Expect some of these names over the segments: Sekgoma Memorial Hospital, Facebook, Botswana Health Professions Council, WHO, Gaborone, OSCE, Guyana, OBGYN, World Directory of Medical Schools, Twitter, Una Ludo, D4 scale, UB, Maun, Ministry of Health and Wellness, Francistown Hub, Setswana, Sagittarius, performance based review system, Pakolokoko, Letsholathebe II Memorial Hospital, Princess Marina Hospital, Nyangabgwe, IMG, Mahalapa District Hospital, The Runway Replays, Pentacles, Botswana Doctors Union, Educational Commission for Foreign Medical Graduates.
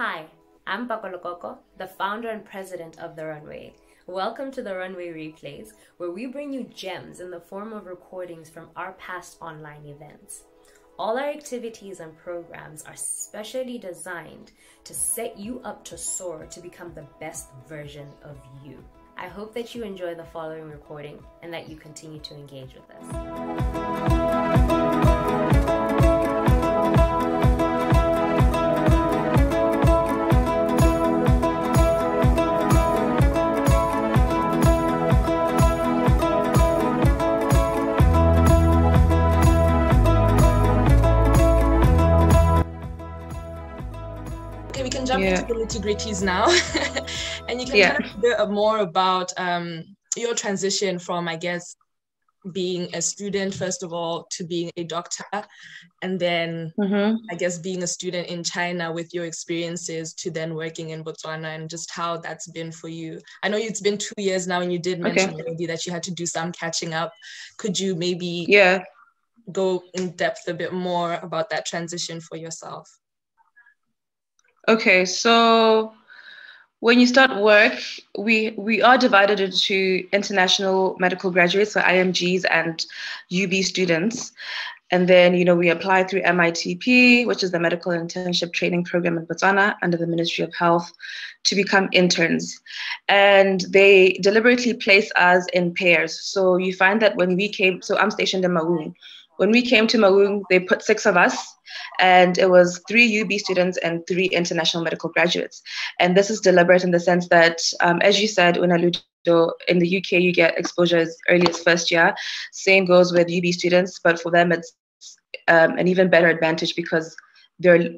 Hi, I'm Pakolokoko, the founder and president of The Runway. Welcome to The Runway Replays, where we bring you gems in the form of recordings from our past online events. All our activities and programs are specially designed to set you up to soar to become the best version of you. I hope that you enjoy the following recording and that you continue to engage with us. Into the nitty-gritties now and you can talk a bit more about your transition from, I guess, being a student first of all to being a doctor, and then I guess being a student in China with your experiences to then working in Botswana, and just how that's been for you. I know it's been 2 years now, and you did mention maybe that you had to do some catching up. Could you maybe go in depth a bit more about that transition for yourself? Okay, so when you start work, we are divided into international medical graduates, so IMGs, and UB students. And then, you know, we apply through MITP, which is the Medical Internship Training Program in Botswana under the Ministry of Health, to become interns. And they deliberately place us in pairs. So you find that when we came, so I'm stationed in Maun. When we came to Maun, they put 6 of us, and it was 3 UB students and 3 international medical graduates. And this is deliberate in the sense that, as you said, Una Ludo, in the UK, you get exposure as early as first year. Same goes with UB students, but for them, it's an even better advantage because they're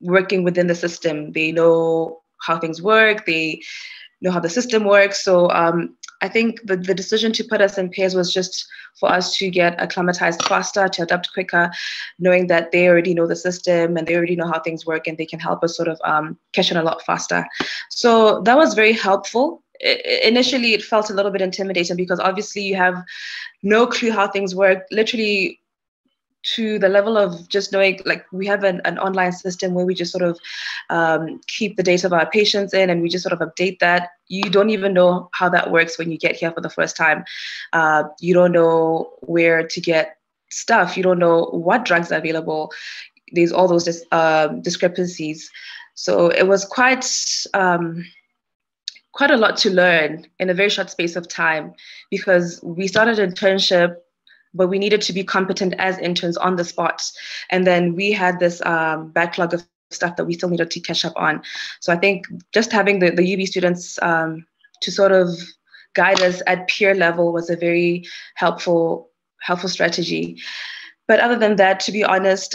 working within the system. They know how things work. They know how the system works. So I think the decision to put us in pairs was just for us to get acclimatized faster, to adapt quicker, knowing that they already know the system and they already know how things work, and they can help us sort of catch on a lot faster. So that was very helpful. Initially, it felt a little bit intimidating because obviously you have no clue how things work, literally to the level of just knowing, like, we have an online system where we just sort of keep the data of our patients in, and we just sort of update that. You don't even know how that works when you get here for the first time. You don't know where to get stuff. You don't know what drugs are available. There's all those discrepancies. So it was quite a lot to learn in a very short space of time, because we started an internship, but we needed to be competent as interns on the spot. And then we had this backlog of stuff that we still needed to catch up on. So I think just having the UB students to sort of guide us at peer level was a very helpful strategy. But other than that, to be honest,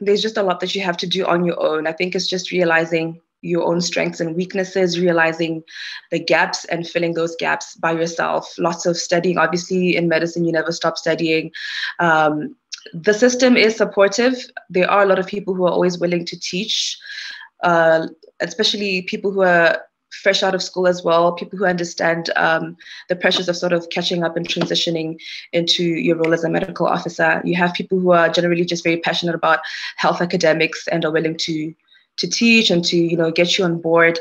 there's just a lot that you have to do on your own. I think it's just realizing your own strengths and weaknesses, realizing the gaps and filling those gaps by yourself. Lots of studying. Obviously, in medicine, you never stop studying. The system is supportive. There are a lot of people who are always willing to teach, especially people who are fresh out of school as well, people who understand the pressures of sort of catching up and transitioning into your role as a medical officer. You have people who are generally just very passionate about health academics and are willing to teach and to, you know, get you on board.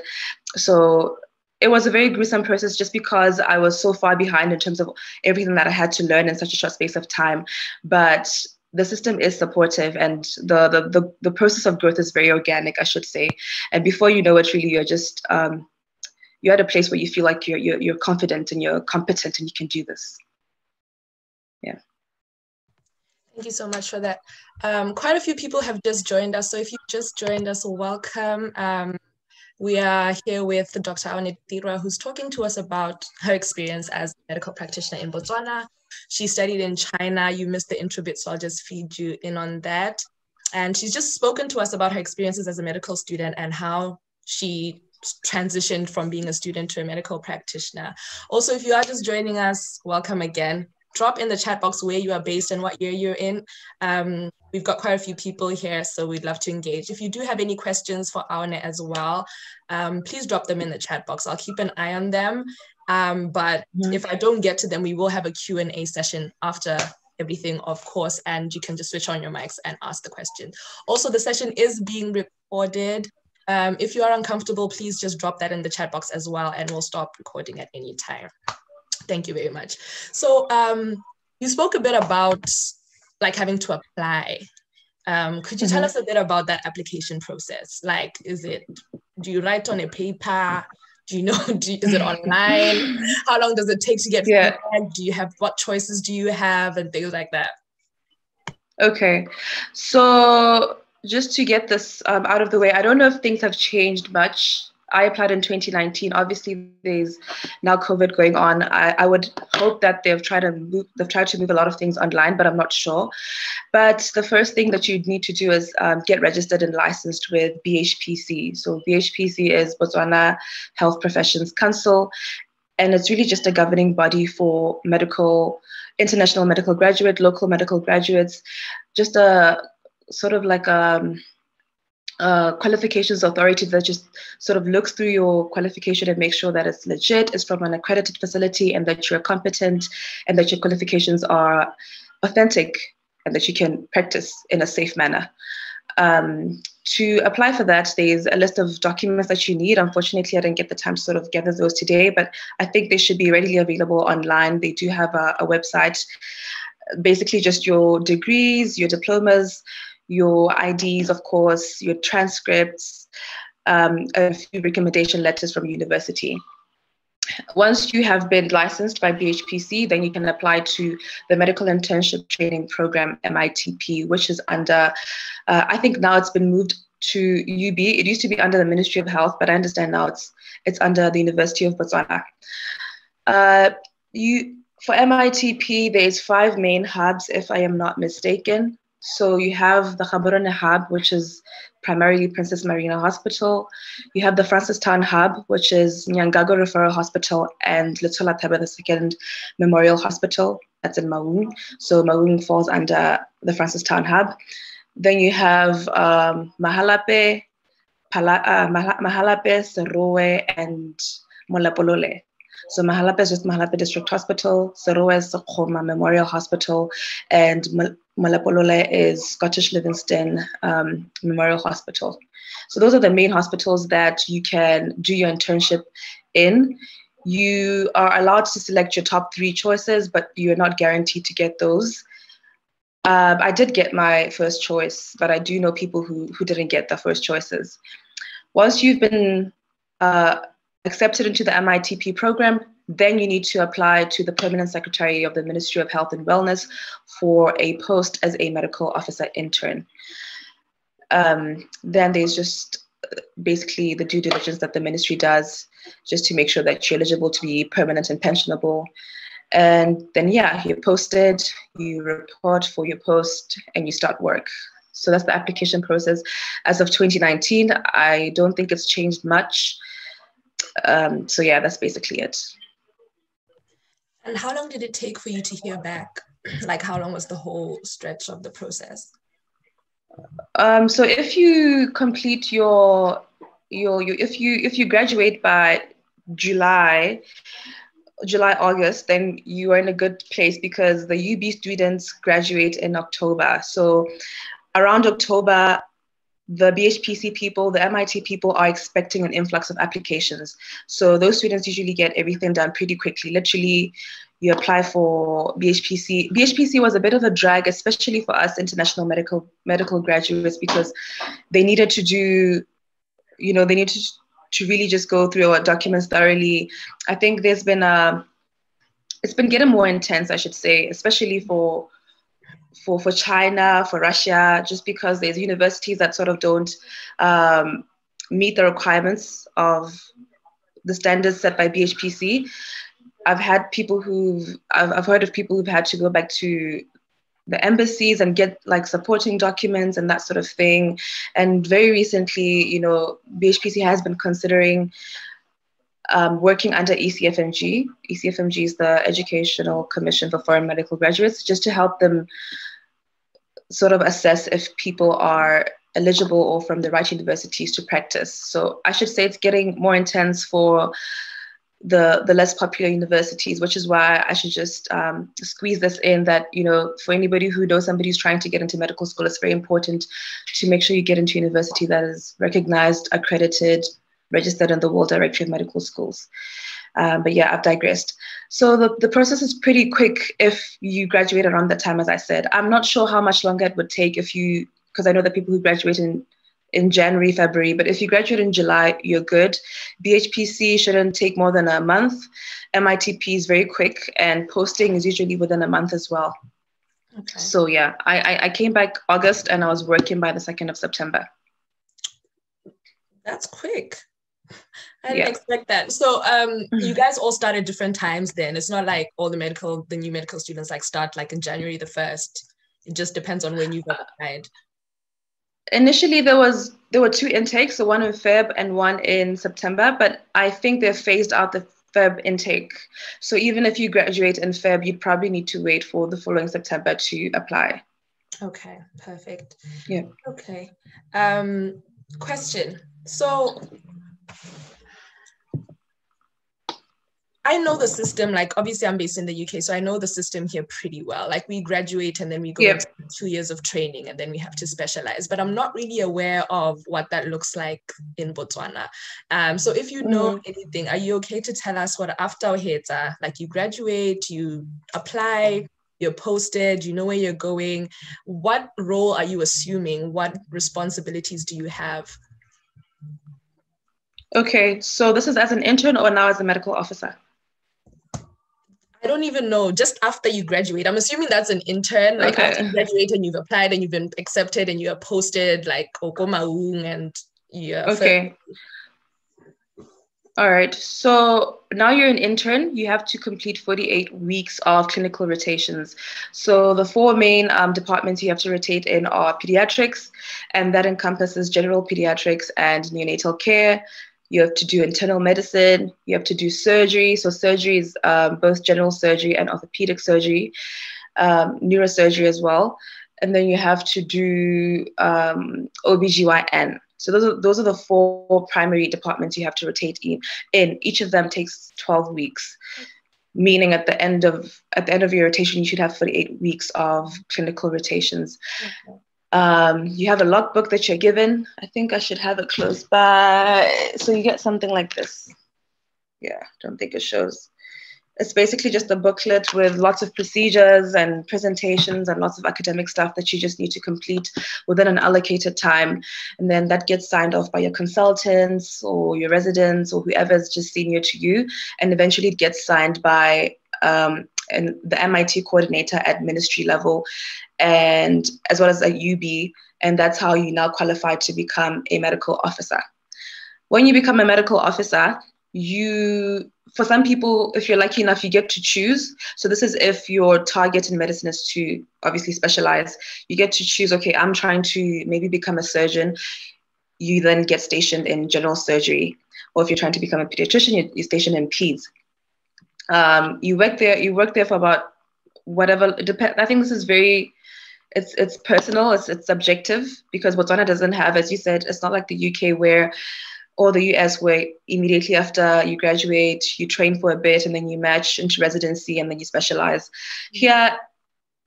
So it was a very gruesome process just because I was so far behind in terms of everything that I had to learn in such a short space of time. But the system is supportive, and the process of growth is very organic, I should say. And before you know it, really, you're just, you're at a place where you feel like you're confident and you're competent and you can do this. Yeah. Thank you so much for that. Quite a few people have just joined us. So if you've just joined us, welcome. We are here with Dr. Aone Ditirwa, who's talking to us about her experience as a medical practitioner in Botswana. She studied in China. You missed the intro bit, so I'll just feed you in on that. And she's just spoken to us about her experiences as a medical student and how she transitioned from being a student to a medical practitioner. Also, if you are just joining us, welcome again. Drop in the chat box where you are based and what year you're in. We've got quite a few people here, so we'd love to engage. If you do have any questions for Aone as well, please drop them in the chat box. I'll keep an eye on them. But if I don't get to them, we will have a Q&A session after everything, of course, and you can just switch on your mics and ask the question. Also, the session is being recorded. If you are uncomfortable, please just drop that in the chat box as well, and we'll stop recording at any time. Thank you very much. So you spoke a bit about like having to apply. Could you tell us a bit about that application process? Like, is it, do you write on a paper? Do you know, is it online? How long does it take to get feedback? Do you have, what choices do you have and things like that? Okay, so just to get this out of the way, I don't know if things have changed much. I applied in 2019. Obviously, there's now COVID going on. I would hope that they've tried to move a lot of things online, but I'm not sure. But the first thing that you need to do is get registered and licensed with BHPC. So BHPC is Botswana Health Professions Council, and it's really just a governing body for medical, international medical graduate, local medical graduates, just a sort of like qualifications authority that just sort of looks through your qualification and makes sure that it's legit, it's from an accredited facility, and that you're competent, and that your qualifications are authentic, and that you can practice in a safe manner. To apply for that, there's a list of documents that you need. Unfortunately, I didn't get the time to sort of gather those today, but I think they should be readily available online. They do have a website, basically just your degrees, your diplomas, your IDs, of course, your transcripts, a few recommendation letters from university. Once you have been licensed by BHPC, then you can apply to the Medical Internship Training Program, MITP, which is under, I think now it's been moved to UB. It used to be under the Ministry of Health, but I understand now it's under the University of Botswana. For MITP, there's 5 main hubs, if I am not mistaken. So you have the Gaborone Hub, which is primarily Princess Marina Hospital. You have the Francistown Hub, which is Nyangago Referral Hospital and Letsholathebe II Memorial Hospital. That's in Maun. So Maun falls under the Francistown Hub. Then you have Mahalapa, Serowe, and Molepolole. So Mahalapa is just Mahalapa District Hospital, Serowe is Sekgoma Memorial Hospital, and Molepolole is Scottish Livingstone Memorial Hospital. So those are the main hospitals that you can do your internship in. You are allowed to select your top 3 choices, but you're not guaranteed to get those. I did get my first choice, but I do know people who didn't get their first choices. Once you've been accepted into the MITP program, then you need to apply to the Permanent Secretary of the Ministry of Health and Wellness for a post as a medical officer intern. Then there's just basically the due diligence that the ministry does just to make sure that you're eligible to be permanent and pensionable. And then, yeah, you're posted, you report for your post, and you start work. So that's the application process. As of 2019, I don't think it's changed much. So yeah, that's basically it. And how long did it take for you to hear back? Like, how long was the whole stretch of the process? So if you complete if you graduate by July, August, then you are in a good place because the UB students graduate in October. So around October, the BHPC people, the MIT people are expecting an influx of applications. So those students usually get everything done pretty quickly. Literally, you apply for BHPC. BHPC was a bit of a drag, especially for us international medical graduates, because they needed to do, you know, they need to really just go through our documents thoroughly. I think there's been it's been getting more intense, I should say, especially for China, for Russia, just because there's universities that sort of don't meet the requirements of the standards set by BHPC. I've heard of people who've had to go back to the embassies and get like supporting documents and that sort of thing. And very recently, you know, BHPC has been considering working under ECFMG. ECFMG is the Educational Commission for Foreign Medical Graduates, just to help them sort of assess if people are eligible or from the right universities to practice. So I should say it's getting more intense for the less popular universities, which is why I should just squeeze this in that, you know, for anybody who knows somebody who's trying to get into medical school, it's very important to make sure you get into a university that is recognized, accredited, registered in the World Directory of Medical Schools. But yeah, I've digressed. So the process is pretty quick if you graduate around that time, as I said. I'm not sure how much longer it would take if you, because I know that people who graduate in January, February, but if you graduate in July, you're good. BHPC shouldn't take more than a month. MITP is very quick, and posting is usually within a month as well. Okay. So yeah, I came back August and I was working by the 2nd of September. That's quick. I didn't expect that. So you guys all start at different times then. It's not like all the new medical students like start like in January the 1st. It just depends on when you got applied. Initially, there were two intakes, so one in Feb and one in September, but I think they've phased out the Feb intake. So even if you graduate in Feb, you'd probably need to wait for the following September to apply. Okay, perfect. Yeah. Okay. Question. So I know the system, like obviously I'm based in the UK, so I know the system here pretty well. Like we graduate and then we go into 2 years of training and then we have to specialize, but I'm not really aware of what that looks like in Botswana. So if you know anything, are you okay to tell us what after heads are? Like you graduate, you apply, you're posted, you know where you're going. What role are you assuming? What responsibilities do you have? Okay, so this is as an intern or now as a medical officer? I don't even know, just after you graduate. I'm assuming that's an intern, like after you graduate and you've applied and you've been accepted and you are posted, like Okomaung and yeah. Okay. All right, so now you're an intern, you have to complete 48 weeks of clinical rotations. So the four main departments you have to rotate in are pediatrics, and that encompasses general pediatrics and neonatal care. You have to do internal medicine, you have to do surgery. So surgery is both general surgery and orthopedic surgery, neurosurgery as well. And then you have to do OBGYN. So those are the four primary departments you have to rotate in. Each of them takes 12 weeks, meaning at the end of your rotation, you should have 48 weeks of clinical rotations. Okay. You have a logbook that you're given. I think I should have it close by. So you get something like this. Yeah, don't think it shows. It's basically just a booklet with lots of procedures and presentations and lots of academic stuff that you just need to complete within an allocated time. And then that gets signed off by your consultants or your residents or whoever's just senior to you. And eventually it gets signed by the MIT coordinator at ministry level, and as well as at UB. And that's how you now qualify to become a medical officer. When you become a medical officer, for some people, if you're lucky enough, you get to choose. So this is if your target in medicine is to obviously specialize, you get to choose, okay, I'm trying to maybe become a surgeon. You then get stationed in general surgery. Or if you're trying to become a pediatrician, you're stationed in PEDS. You work there for about whatever, I think this is very, it's personal, it's subjective, because Botswana doesn't have, as you said, it's not like the UK where, or the US where immediately after you graduate, you train for a bit and then you match into residency and then you specialize. Here,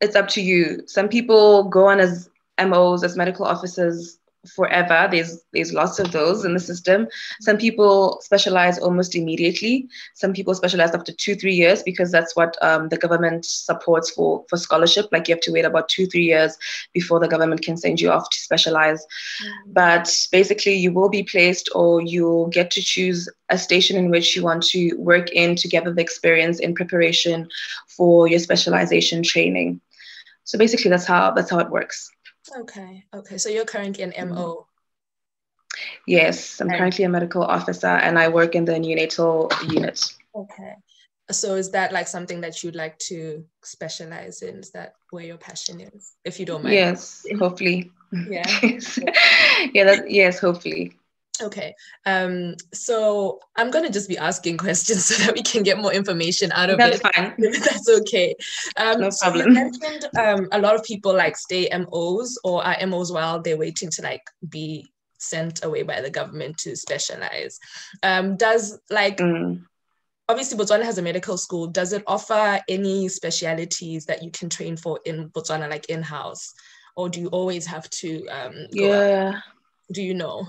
it's up to you. Some people go on as MOs, as medical officers forever. There's lots of those in the system. Some people specialize almost immediately. Some people specialize up to 2-3 years because that's what the government supports for scholarship. Like you have to wait about 2-3 years before the government can send you off to specialize. But basically you will be placed, or you'll get to choose a station in which you want to work in to gather the experience in preparation for your specialization training. So basically that's how it works. Okay, so you're currently an MO? Yes, I'm currently a medical officer and I work in the neonatal unit. Okay, so is that like something that you'd like to specialize in? Is that where your passion is, if you don't mind? Yes, hopefully. Yeah. Yes, hopefully. Okay, so I'm going to just be asking questions so that we can get more information out of it. That's fine. That's okay. No problem. You mentioned a lot of people like stay MOs or are MOs while they're waiting to like be sent away by the government to specialize. Does like Obviously, Botswana has a medical school. Does it offer any specialities that you can train for in Botswana, like in-house? Or do you always have to go out? Do you know?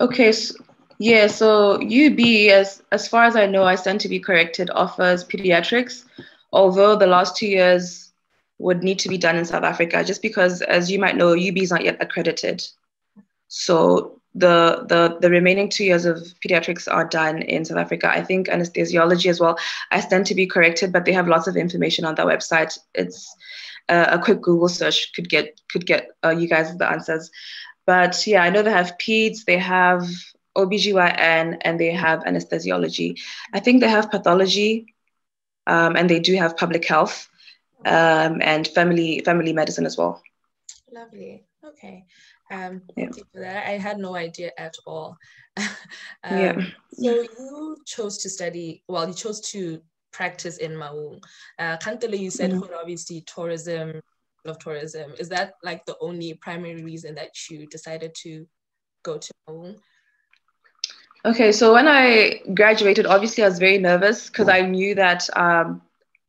Okay, so UB, as far as I know, I stand to be corrected, offers pediatrics, although the last 2 years would need to be done in South Africa, just because, as you might know, UB is not yet accredited. So the remaining 2 years of pediatrics are done in South Africa. I think anesthesiology as well. I stand to be corrected, but they have lots of information on their website. It's a quick Google search could get you guys the answers. But yeah, I know they have PEDS, they have OBGYN, and they have anesthesiology. I think they have pathology, and they do have public health and family medicine as well. Lovely. Okay. Thank you for that. I had no idea at all. So you chose to study. Well, you chose to practice in Maun. Kantele, you said obviously tourism. Is that like the only primary reason that you decided to go to Maun? Okay, so when I graduated, obviously I was very nervous because I knew that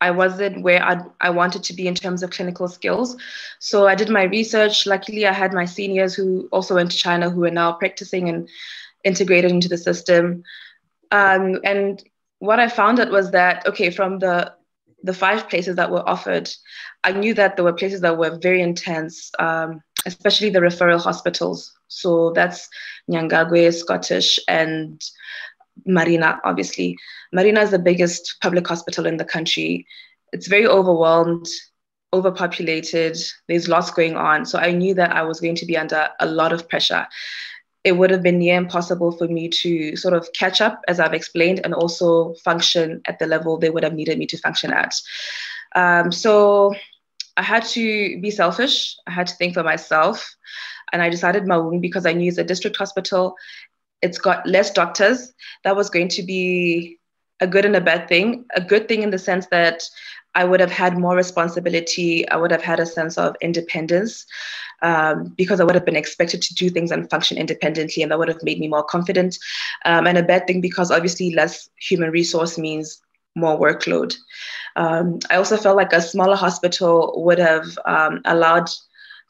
I wasn't where I wanted to be in terms of clinical skills. So I did my research. Luckily, I had my seniors who also went to China who are now practicing and integrated into the system. And what I found out was that, okay, from the 5 places that were offered, I knew that there were places that were very intense, especially the referral hospitals. So that's Nyangabgwe, Scottish, and Marina, obviously. Marina is the biggest public hospital in the country. It's very overwhelmed, overpopulated. There's lots going on. So I knew that I was going to be under a lot of pressure. It would have been near impossible for me to sort of catch up, as I've explained, and also function at the level they would have needed me to function at. So I had to be selfish. I had to think for myself. And I decided Maun because I knew it's a district hospital. It's got less doctors. That was going to be a good and a bad thing. A good thing in the sense that I would have had more responsibility. I would have had a sense of independence because I would have been expected to do things and function independently, and that would have made me more confident. And a bad thing because obviously less human resource means more workload. I also felt like a smaller hospital would have allowed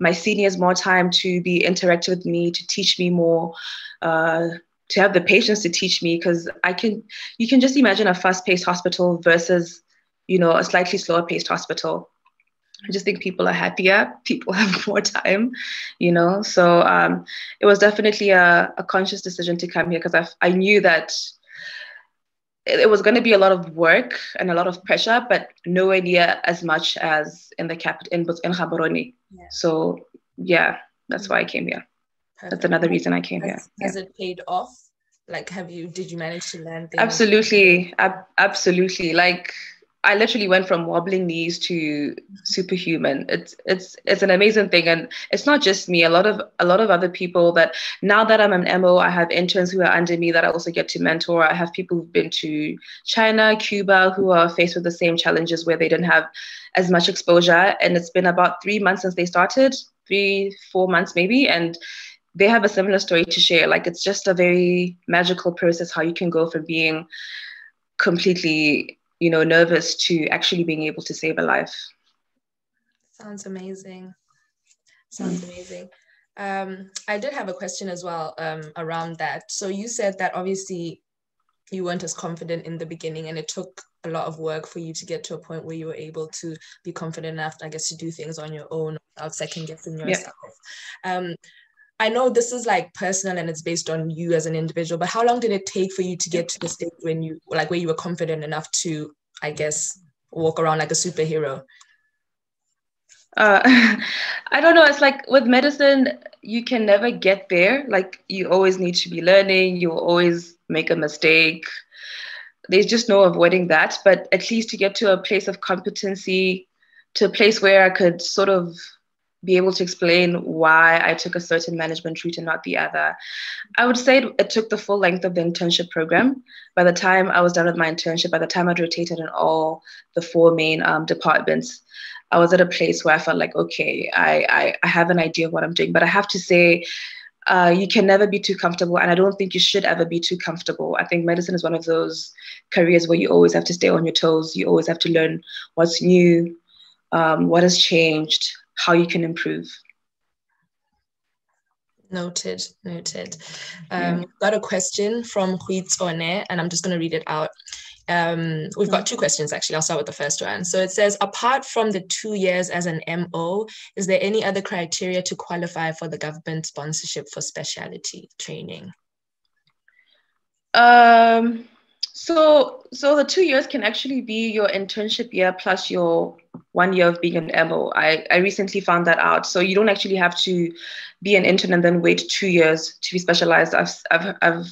my seniors more time to be interactive with me, to teach me more, to have the patience to teach me, because you can just imagine a fast-paced hospital versus a slightly slower-paced hospital. I just think people are happier, people have more time, So it was definitely a conscious decision to come here because I knew that it was going to be a lot of work and a lot of pressure, but nowhere near as much as in the capital, in Gaborone. Yeah. So yeah, that's why I came here. Perfect. That's another reason I came here. Has it paid off? Like, did you manage to learn things? Absolutely, absolutely. Like, I literally went from wobbling knees to superhuman. It's an amazing thing, and it's not just me. A lot of other people that now that I'm an MO, I have interns who are under me that I also get to mentor. I have people who've been to China, Cuba, who are faced with the same challenges where they didn't have as much exposure. And it's been about 3 months since they started, 3-4 months maybe, and they have a similar story to share. Like, it's just a very magical process how you can go from being completely nervous to actually being able to save a life. Sounds amazing. Sounds amazing. I did have a question as well around that. So you said that obviously you weren't as confident in the beginning, and it took a lot of work for you to get to a point where you were able to be confident enough, I guess, to do things on your own without second guessing yourself. Yeah. I know this is like personal and it's based on you as an individual, but how long did it take for you to get to the state when you where you were confident enough to, I guess, walk around like a superhero? I don't know. It's like with medicine, you can never get there. Like, you always need to be learning. You always make a mistake. There's just no avoiding that. But at least to get to a place of competency, to a place where I could sort of be able to explain why I took a certain management route and not the other. I would say it took the full length of the internship program. By the time I was done with my internship, by the time I'd rotated in all the 4 main departments, I was at a place where I felt like, okay, I have an idea of what I'm doing. But I have to say, You can never be too comfortable, and I don't think you should ever be too comfortable. I think medicine is one of those careers where you always have to stay on your toes. You always have to learn what's new, what has changed, how you can improve. Noted, noted. Got a question from Huitsone, and I'm just going to read it out. We've got two questions, actually. I'll start with the first one. So it says, apart from the 2 years as an MO, is there any other criteria to qualify for the government sponsorship for specialty training? So the 2 years can actually be your internship year plus your 1 year of being an MO. I recently found that out. So you don't actually have to be an intern and then wait 2 years to be specialized. I've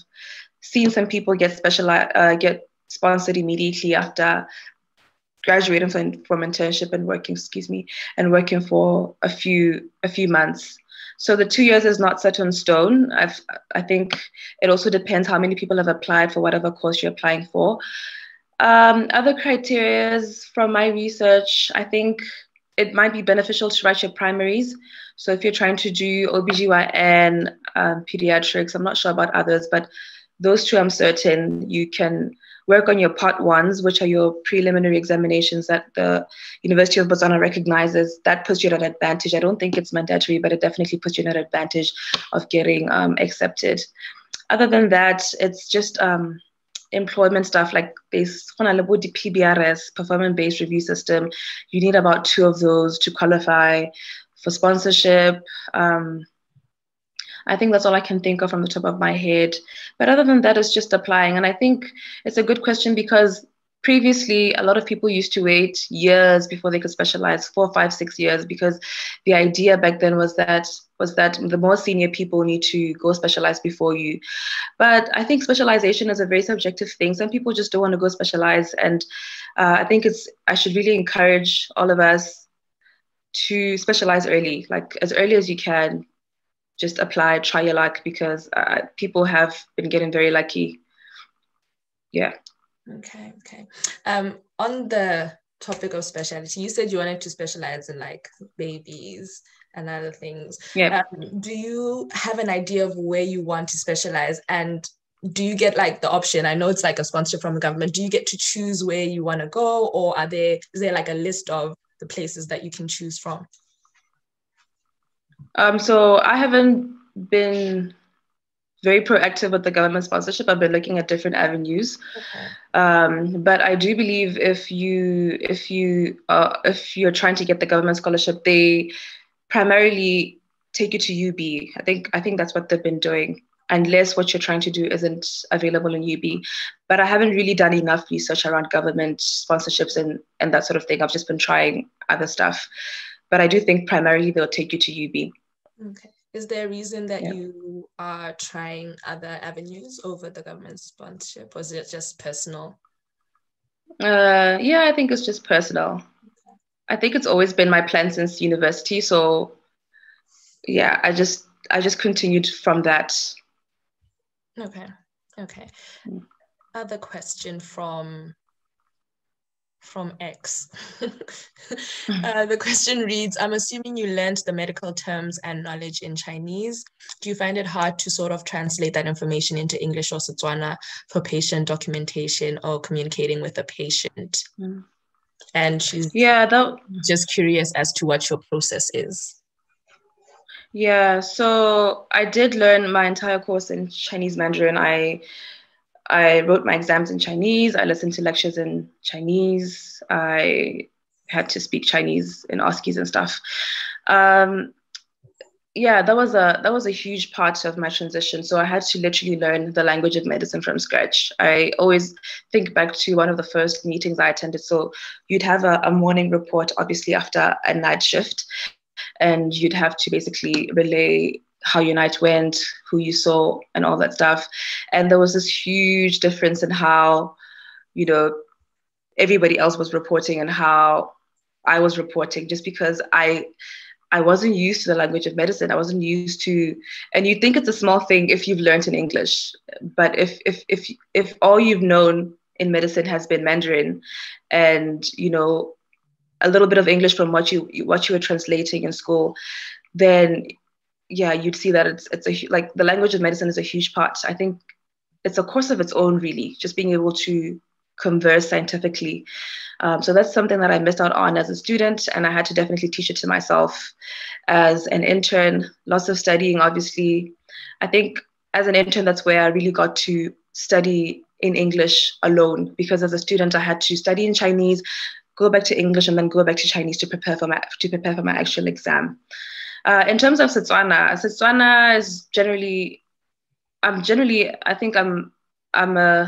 seen some people get specialized, get sponsored immediately after graduating from internship and working, working for a few months. So the 2 years is not set in stone. I think it also depends how many people have applied for whatever course you're applying for. Other criteria from my research, I think it might be beneficial to write your primaries. So if you're trying to do OBGYN, pediatrics, I'm not sure about others, but those two I'm certain you can work on your part ones, which are your preliminary examinations that the University of Botswana recognizes. That puts you at an advantage. I don't think it's mandatory, but it definitely puts you at an advantage of getting accepted. Other than that, it's just employment stuff like the PBRS, performance based review system. You need about 2 of those to qualify for sponsorship. I think that's all I can think of from the top of my head. But other than that, it's just applying. And I think it's a good question because previously, a lot of people used to wait years before they could specialize, 4, 5, 6 years, because the idea back then was that the more senior people need to go specialize before you. But I think specialization is a very subjective thing. Some people just don't want to go specialize. And I think I should really encourage all of us to specialize early, like as early as you can. Just apply, try your luck, because people have been getting very lucky. Yeah. Okay, okay. On the topic of specialty, you said you wanted to specialize in like babies and other things. Yeah. Do you have an idea of where you want to specialize, and do you get like the option? I know it's like a sponsorship from the government. Do you get to choose where you want to go, or is there like a list of the places that you can choose from? So I haven't been very proactive with the government sponsorship. I've been looking at different avenues, okay. But I do believe if you're trying to get the government scholarship, they primarily take you to UB. I think that's what they've been doing, unless what you're trying to do isn't available in UB. But I haven't really done enough research around government sponsorships and that sort of thing. I've just been trying other stuff. But I do think primarily they'll take you to UB. Okay. Is there a reason that you are trying other avenues over the government sponsorship, or is it just personal? Yeah, I think it's just personal. Okay. I think it's always been my plan since university. So yeah, I just continued from that. Okay. Okay. Other question from X. The question reads, I'm assuming you learned the medical terms and knowledge in Chinese. Do you find it hard to sort of translate that information into English or Setswana for patient documentation or communicating with a patient? Mm. And she's just curious as to what your process is. Yeah, so I did learn my entire course in Chinese Mandarin. I wrote my exams in Chinese, I listened to lectures in Chinese, I had to speak Chinese in OSCEs and stuff. Yeah, that was a huge part of my transition. So I had to literally learn the language of medicine from scratch. I always think back to one of the first meetings I attended. So you'd have a morning report, obviously after a night shift, and you'd have to basically relay how your night went, who you saw, and all that stuff. And there was this huge difference in how, you know, everybody else was reporting and how I was reporting, just because I wasn't used to the language of medicine. I wasn't used to, and you think it's a small thing if you've learned in English, but if all you've known in medicine has been Mandarin, and you know, a little bit of English from what you were translating in school, then yeah, you'd see that it's a, like, the language of medicine is a huge part. I think it's a course of its own, really, just being able to converse scientifically. So that's something that I missed out on as a student, and I had to definitely teach it to myself as an intern. Lots of studying, obviously. I think as an intern, that's where I really got to study in English alone, because as a student, I had to study in Chinese, go back to English, and then go back to Chinese to prepare for my actual exam. In terms of Setswana, Setswana is generally, I think I'm a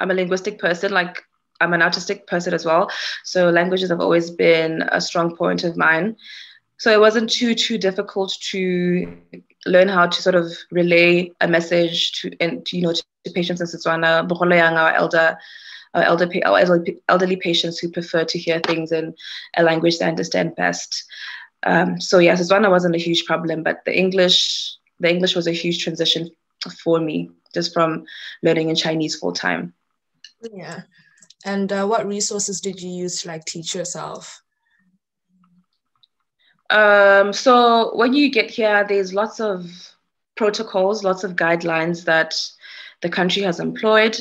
linguistic person. Like, I'm an artistic person as well. So languages have always been a strong point of mine. So it wasn't too difficult to learn how to sort of relay a message to patients in Setswana, our elderly patients who prefer to hear things in a language they understand best. So yeah, Setswana wasn't a huge problem, but the English was a huge transition for me, just from learning in Chinese full time. Yeah. And what resources did you use to, like, teach yourself? So when you get here, there's lots of protocols, lots of guidelines that the country has employed.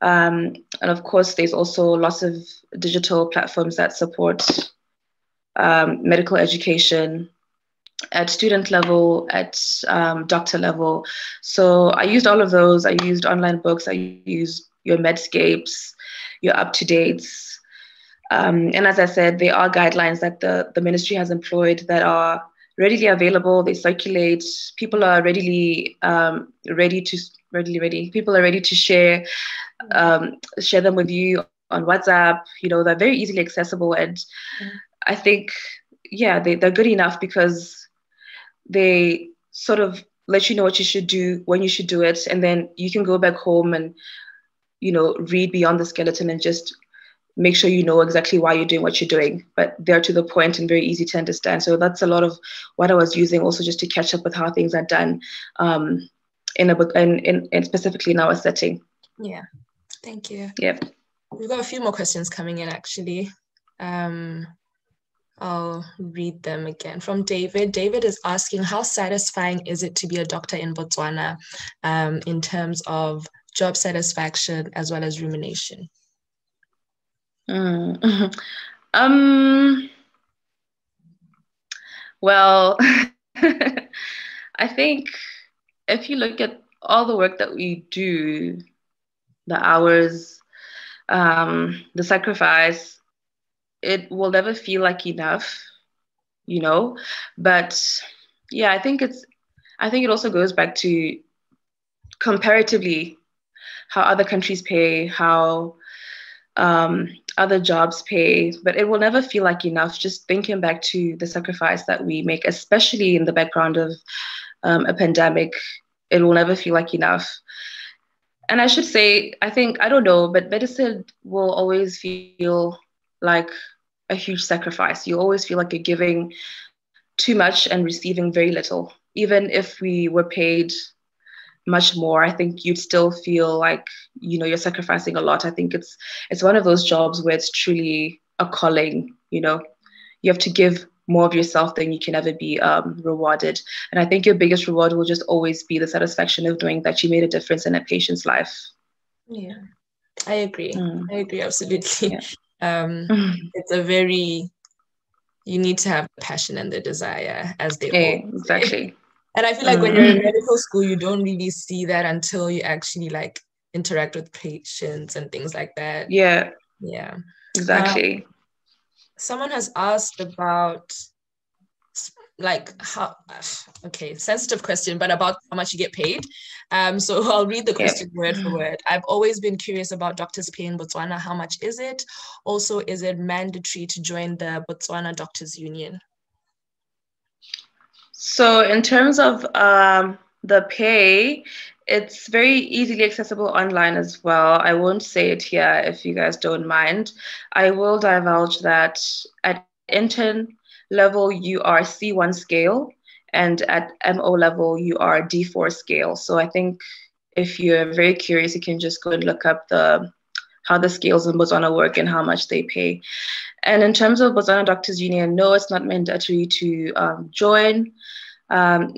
And of course, there's also lots of digital platforms that support medical education at student level, at doctor level. So I used all of those. I used online books. I used your Medscapes, your up-to-dates. And as I said, there are guidelines that the ministry has employed that are readily available. They circulate. People are ready to share them with you on WhatsApp. You know, they're very easily accessible, and I think, yeah, they're good enough because they sort of let you know what you should do, when you should do it, and then you can go back home and, you know, read beyond the skeleton and just make sure you know exactly why you're doing what you're doing. But they're to the point and very easy to understand. So that's a lot of what I was using, also just to catch up with how things are done in specifically in our setting. Yeah, thank you. Yeah. We've got a few more questions coming in, actually. I'll read them again. From David. David is asking, how satisfying is it to be a doctor in Botswana in terms of job satisfaction as well as remuneration? Well, I think if you look at all the work that we do, the hours, the sacrifice, it will never feel like enough, you know. But yeah, I think it also goes back to comparatively how other countries pay, how other jobs pay, but it will never feel like enough, just thinking back to the sacrifice that we make, especially in the background of a pandemic. It will never feel like enough. And I should say, I think, I don't know, but medicine will always feel like a huge sacrifice. You always feel like you're giving too much and receiving very little. Even if we were paid much more, I think you'd still feel like, you know, you're sacrificing a lot. I think it's one of those jobs where it's truly a calling, you know. You have to give more of yourself than you can ever be rewarded. And I think your biggest reward will just always be the satisfaction of knowing that you made a difference in a patient's life. Yeah, I agree. I agree, absolutely. Yeah. It's a very, you need to have the passion and the desire, as they all say. Exactly. And I feel like when you're in medical school, you don't really see that until you actually, like, interact with patients and things like that. Yeah. Yeah. Exactly. Someone has asked about, like, how, okay, sensitive question, but about how much you get paid. So I'll read the question word for word. I've always been curious about doctors' pay in Botswana. How much is it? Also, is it mandatory to join the Botswana Doctors Union? So in terms of the pay, it's very easily accessible online as well. I won't say it here if you guys don't mind. I will divulge that at intern level, you are C1 scale, and at MO level, you are D4 scale. So I think if you're very curious, you can just go and look up how the scales in Botswana work and how much they pay. And in terms of Botswana Doctors Union, no, it's not mandatory to join. Yeah,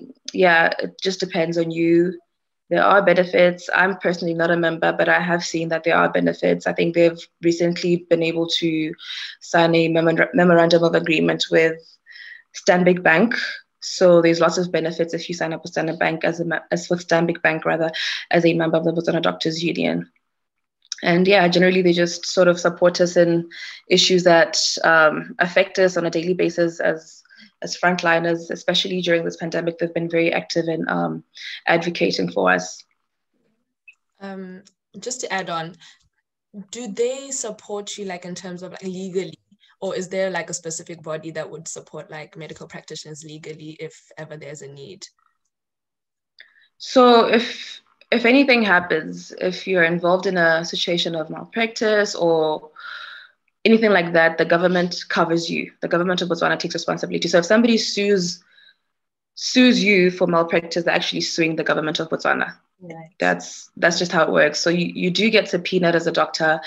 it just depends on you. There are benefits. I'm personally not a member, but I have seen that there are benefits. I think they've recently been able to sign a memorandum of agreement with Stanbic Bank. So there's lots of benefits if you sign up with Stanbic Bank as a member of the Botswana Doctors Union. And yeah, generally they just sort of support us in issues that affect us on a daily basis as frontliners, especially during this pandemic. They've been very active in advocating for us. Just to add on, do they support you like in terms of like, legally? Or is there like a specific body that would support like medical practitioners legally if ever there's a need? So if anything happens, if you're involved in a situation of malpractice or anything like that, the government covers you. The government of Botswana takes responsibility. So if somebody sues you for malpractice, they're actually suing the government of Botswana. Right. That's just how it works. So you do get subpoenaed as a doctor.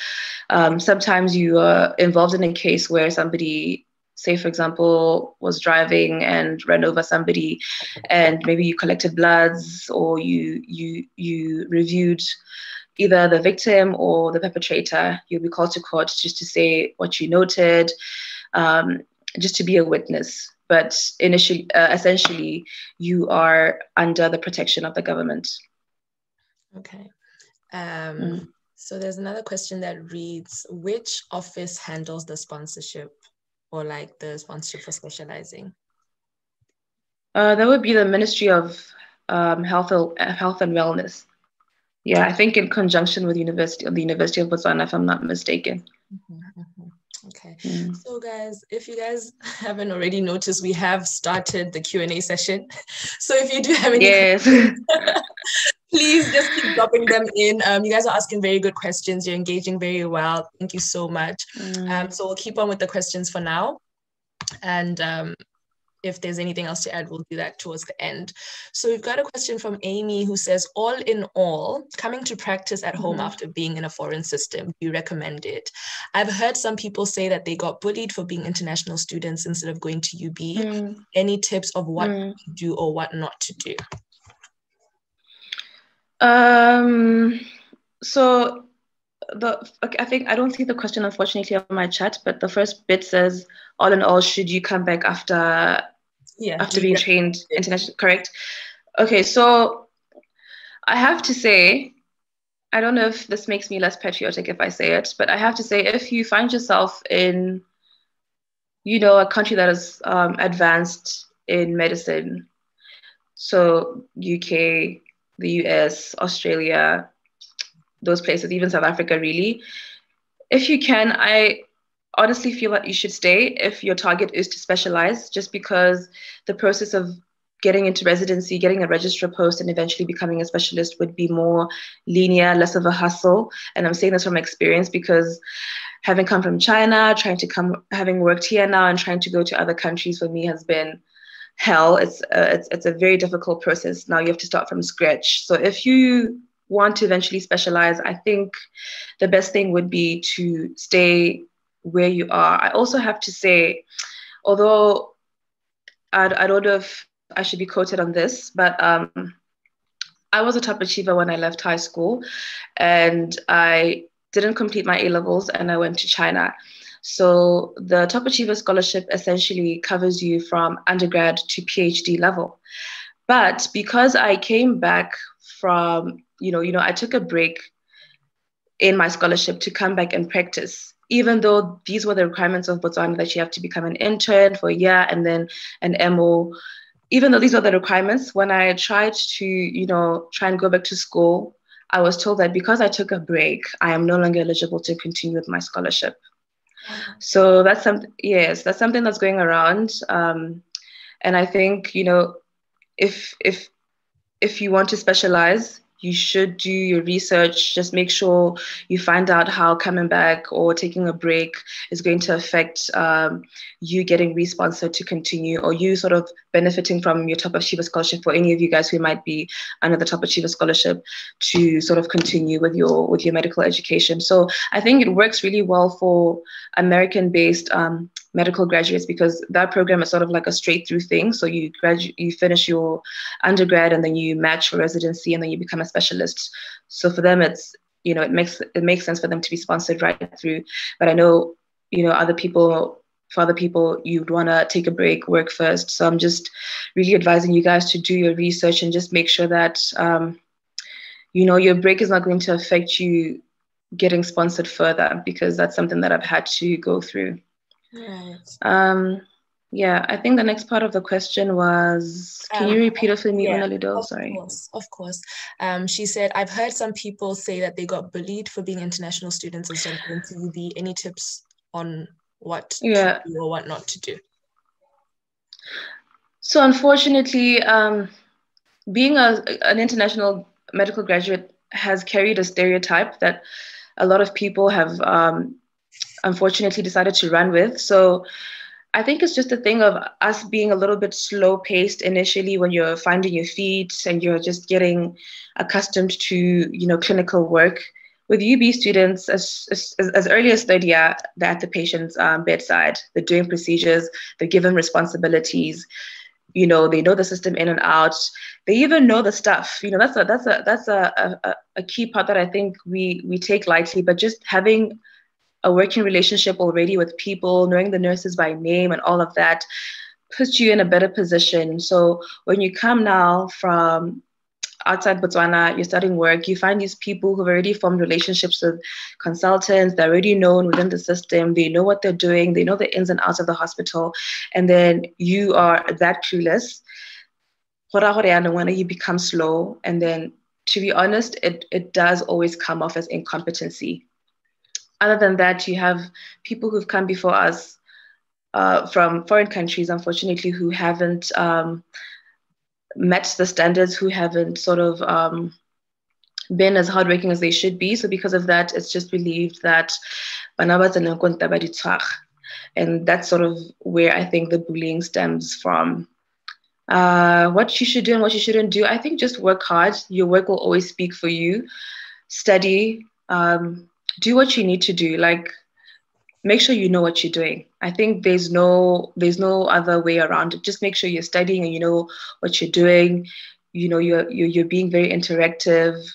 Sometimes you are involved in a case where somebody, say for example, was driving and ran over somebody, and maybe you collected bloods or you reviewed either the victim or the perpetrator. You'll be called to court just to say what you noted, just to be a witness. But initially, essentially, you are under the protection of the government. Okay. So there's another question that reads, which office handles the sponsorship or like the sponsorship for specializing? That would be the Ministry of Health and Wellness. Yeah, I think in conjunction with the University of Botswana, if I'm not mistaken. Mm-hmm, mm-hmm. Okay, so guys, if you guys haven't already noticed, we have started the Q&A session. So if you do have any questions, please just keep dropping them in. You guys are asking very good questions. You're engaging very well. Thank you so much. So we'll keep on with the questions for now. And if there's anything else to add, we'll do that towards the end. So we've got a question from Amy who says, all in all, coming to practice at home after being in a foreign system, do you recommend it? I've heard some people say that they got bullied for being international students instead of going to UB. Any tips of what to do or what not to do? So I don't see the question, unfortunately, on my chat, but the first bit says, all in all, should you come back after being trained internationally, correct? Okay, so I have to say, I don't know if this makes me less patriotic if I say it, but I have to say, if you find yourself in, you know, a country that is advanced in medicine, so UK, the US, Australia, those places, even South Africa, really. If you can, I honestly feel that you should stay if your target is to specialize, just because the process of getting into residency, getting a registrar post, and eventually becoming a specialist would be more linear, less of a hustle. And I'm saying this from experience because having come from China, having worked here now and trying to go to other countries for me has been hell. It's a very difficult process. Now you have to start from scratch. So if you want to eventually specialize, I think the best thing would be to stay where you are. I also have to say, although I don't know if I should be quoted on this, but I was a top achiever when I left high school, and I didn't complete my A-levels and I went to China. So the top achiever scholarship essentially covers you from undergrad to PhD level. But because I came back from, you know, I took a break in my scholarship to come back and practice, even though these were the requirements of Botswana that you have to become an intern for a year and then an MO. Even though these were the requirements, when I tried to, you know, try and go back to school, I was told that because I took a break, I am no longer eligible to continue with my scholarship. So that's something, yes, that's something that's going around. And I think, you know, if you want to specialize, you should do your research. Just make sure you find out how coming back or taking a break is going to affect you getting re-sponsored to continue, or you sort of benefiting from your Top Achiever Scholarship, for any of you guys who might be under the Top Achiever Scholarship, to sort of continue with your medical education. So I think it works really well for American-based medical graduates, because that program is sort of like a straight through thing. So you finish your undergrad and then you match for residency and then you become a specialist. So for them, it's, you know, it makes sense for them to be sponsored right through. But I know, you know, for other people, you'd want to take a break, work first. So I'm just really advising you guys to do your research and just make sure that, you know, your break is not going to affect you getting sponsored further, because that's something that I've had to go through. Right. Yeah, I think the next part of the question was, can you repeat it for me, Una Ludo? Sorry. Of course. She said, I've heard some people say that they got bullied for being international students instead of going to UB. Any tips on what to do or what not to do? So unfortunately, being an international medical graduate has carried a stereotype that a lot of people have unfortunately decided to run with. So I think it's just a thing of us being a little bit slow paced initially when you're finding your feet and you're just getting accustomed to, you know, clinical work. With UB students, as early as third year, they're at the patient's bedside, they're doing procedures, they're given responsibilities. You know, they know the system in and out. They even know the stuff. You know, that's a key part that I think we take lightly. But just having a working relationship already with people, knowing the nurses by name and all of that, puts you in a better position. So when you come now from outside Botswana, you're starting work, you find these people who've already formed relationships with consultants, they're already known within the system, they know what they're doing, they know the ins and outs of the hospital, and then you are that clueless. You become slow, and then, to be honest, it does always come off as incompetency. Other than that, you have people who've come before us from foreign countries, unfortunately, who haven't met the standards, who haven't sort of been as hardworking as they should be. So because of that, it's just believed that, and that's sort of where I think the bullying stems from. What you should do and what you shouldn't do, I think just work hard. Your work will always speak for you. Study, do what you need to do. Like, make sure you know what you're doing. I think there's no other way around it. Just make sure you're studying and you know what you're doing. You know, you're being very interactive.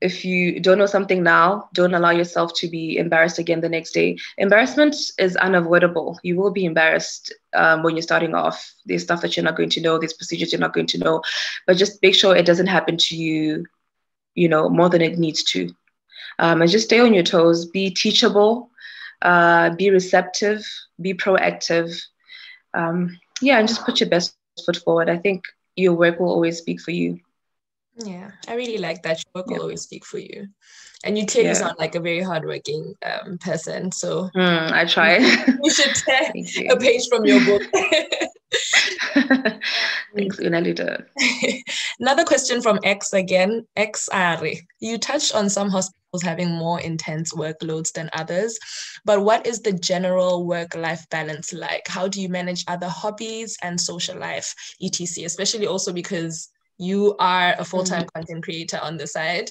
If you don't know something now, don't allow yourself to be embarrassed again the next day. Embarrassment is unavoidable. You will be embarrassed when you're starting off. There's stuff that you're not going to know, there's procedures you're not going to know, but just make sure it doesn't happen to you, you know, more than it needs to. And just stay on your toes, be teachable, be receptive, be proactive. Yeah, and just put your best foot forward. I think your work will always speak for you. Yeah, I really like that. Your work will always speak for you. And you clearly sound like a very hardworking person. So I try. You should tear a page from your book. Thanks, Una Ludo. Another question from X again. X Are. You touched on some hospitals having more intense workloads than others, but what is the general work-life balance like? How do you manage other hobbies and social life, etc., especially also because you are a full-time content creator on the side?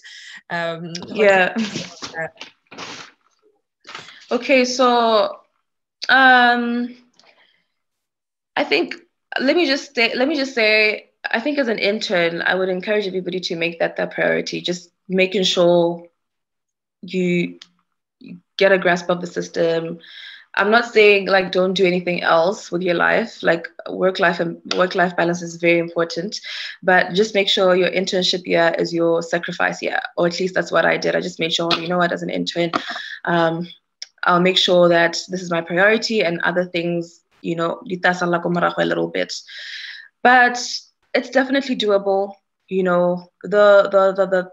Okay, so I think let me just say I think as an intern, I would encourage everybody to make that their priority, just making sure you get a grasp of the system. I'm not saying like don't do anything else with your life, like work-life balance is very important, but just make sure your internship year is your sacrifice year, or at least that's what I did. I just made sure, you know what, as an intern, I'll make sure that this is my priority and other things, you know, a little bit. But it's definitely doable. You know, the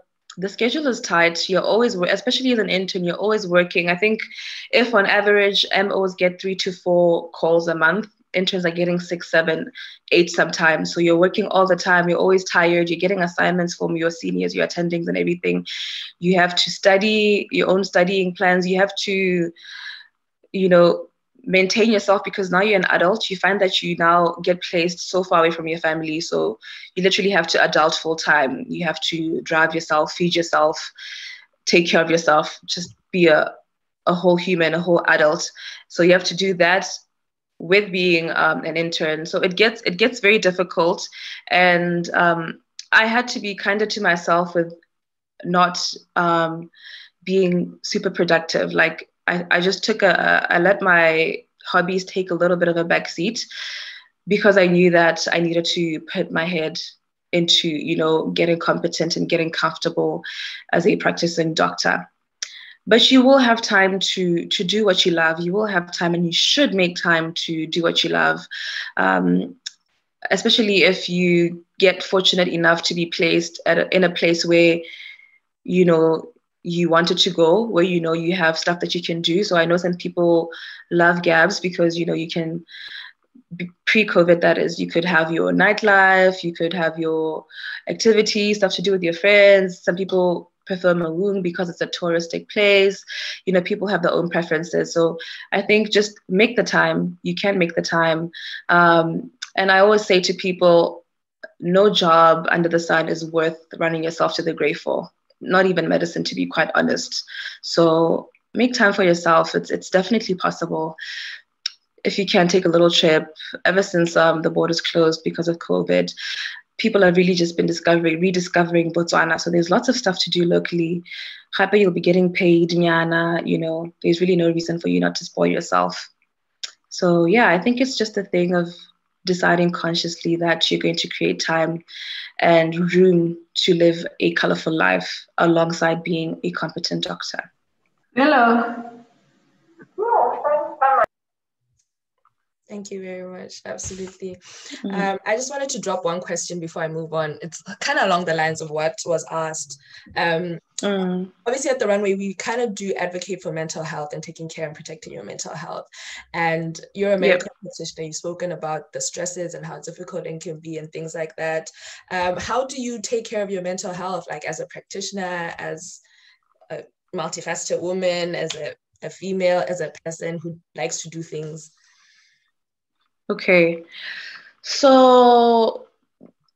schedule is tight. You're always, especially as an intern, you're always working. I think if on average MOs get 3 to 4 calls a month, interns are getting 6, 7, 8 sometimes. So you're working all the time. You're always tired. You're getting assignments from your seniors, your attendings and everything. You have to study your own studying plans. You have to, you know, maintain yourself, because now you're an adult. You find that you now get placed so far away from your family, so you literally have to adult full time. You have to drive yourself, feed yourself, take care of yourself, just be a a whole human, a whole adult. So you have to do that with being an intern. So it gets very difficult. And I had to be kinder to myself with not being super productive. Like I just took I let my hobbies take a little bit of a backseat, because I knew that I needed to put my head into, you know, getting competent and getting comfortable as a practicing doctor. But you will have time to do what you love. You will have time, and you should make time to do what you love, especially if you get fortunate enough to be placed in a place where, you know, you wanted to go, where, you know, you have stuff that you can do. So I know some people love Gabs because, you know, you can, pre-COVID that is, you could have your nightlife, you could have your activities, stuff to do with your friends. Some people prefer Maun because it's a touristic place. You know, people have their own preferences. So I think just make the time. You can make the time. And I always say to people, no job under the sun is worth running yourself to the grave for. Not even medicine, to be quite honest. So make time for yourself. It's definitely possible. If you can, take a little trip. Ever since the borders closed because of COVID, people have really just been rediscovering Botswana. So there's lots of stuff to do locally. Happy you'll be getting paid, Nyana, you know, there's really no reason for you not to spoil yourself. So yeah, I think it's just a thing of deciding consciously that you're going to create time and room to live a colorful life alongside being a competent doctor. Hello. Thank you very much. Absolutely. I just wanted to drop one question before I move on. It's kind of along the lines of what was asked. Obviously at The Runway, we kind of do advocate for mental health and taking care and protecting your mental health. And you're a medical practitioner, you've spoken about the stresses and how difficult it can be and things like that. How do you take care of your mental health, like as a practitioner, as a multifaceted woman, as a female, as a person who likes to do things? Okay, so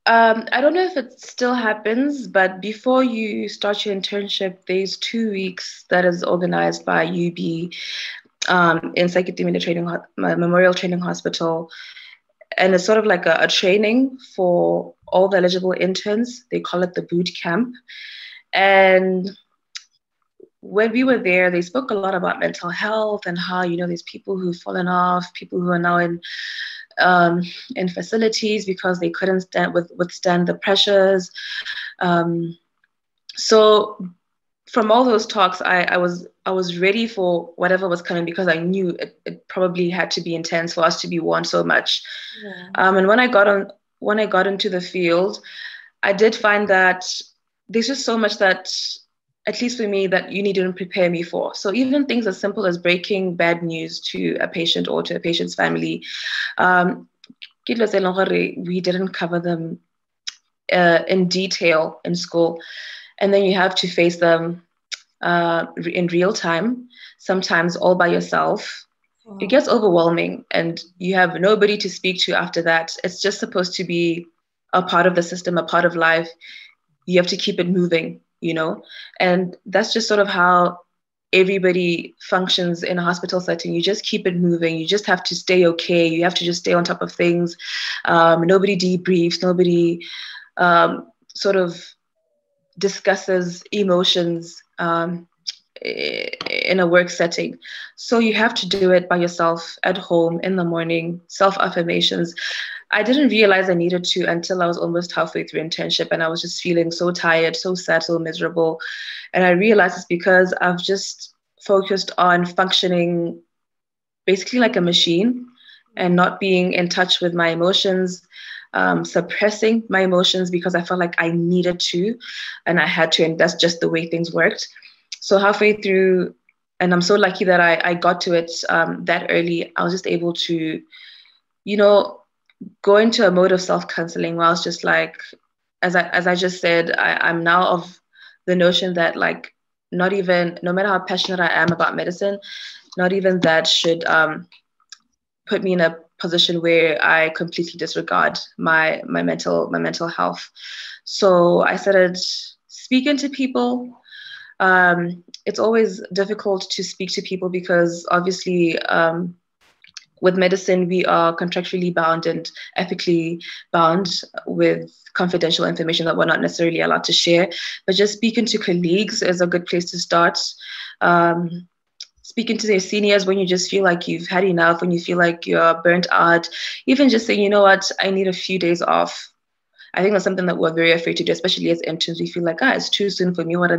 I don't know if it still happens, but before you start your internship, there's 2 weeks that is organized by UB in Sekgoma Memorial Training Hospital. And it's sort of like a training for all the eligible interns. They call it the boot camp. And when we were there, they spoke a lot about mental health and how, you know, there's people who've fallen off, people who are now in facilities because they couldn't withstand the pressures. So from all those talks, I was ready for whatever was coming, because I knew it probably had to be intense for us to be warned so much. Yeah. And when I got into the field, I did find that there's just so much that, at least for me, that uni didn't prepare me for. So even things as simple as breaking bad news to a patient or to a patient's family, we didn't cover them in detail in school. And then you have to face them in real time, sometimes all by yourself. Wow. It gets overwhelming, and you have nobody to speak to after that. It's just supposed to be a part of the system, a part of life. You have to keep it moving, you know, and that's just sort of how everybody functions in a hospital setting. You just keep it moving. You just have to stay okay. You have to just stay on top of things. Nobody debriefs. Nobody sort of discusses emotions in a work setting. So you have to do it by yourself at home in the morning, self-affirmations. I didn't realize I needed to until I was almost halfway through internship, and I was just feeling so tired, so sad, so miserable. And I realized it's because I've just focused on functioning basically like a machine and not being in touch with my emotions, suppressing my emotions because I felt like I needed to and I had to, and that's just the way things worked. So halfway through, and I'm so lucky that I got to it that early, I was just able to, you know, go into a mode of self-counseling, where I was just like, as I just said, I'm now of the notion that, like, not even, no matter how passionate I am about medicine, not even that should put me in a position where I completely disregard my mental health. So I started speaking to people, It's always difficult to speak to people because obviously with medicine, we are contractually bound and ethically bound with confidential information that we're not necessarily allowed to share. But just speaking to colleagues is a good place to start. Speaking to their seniors when you just feel like you've had enough, when you feel like you're burnt out, even just saying, you know what, I need a few days off. I think that's something that we're very afraid to do, especially as interns. We feel like, ah, it's too soon for me, but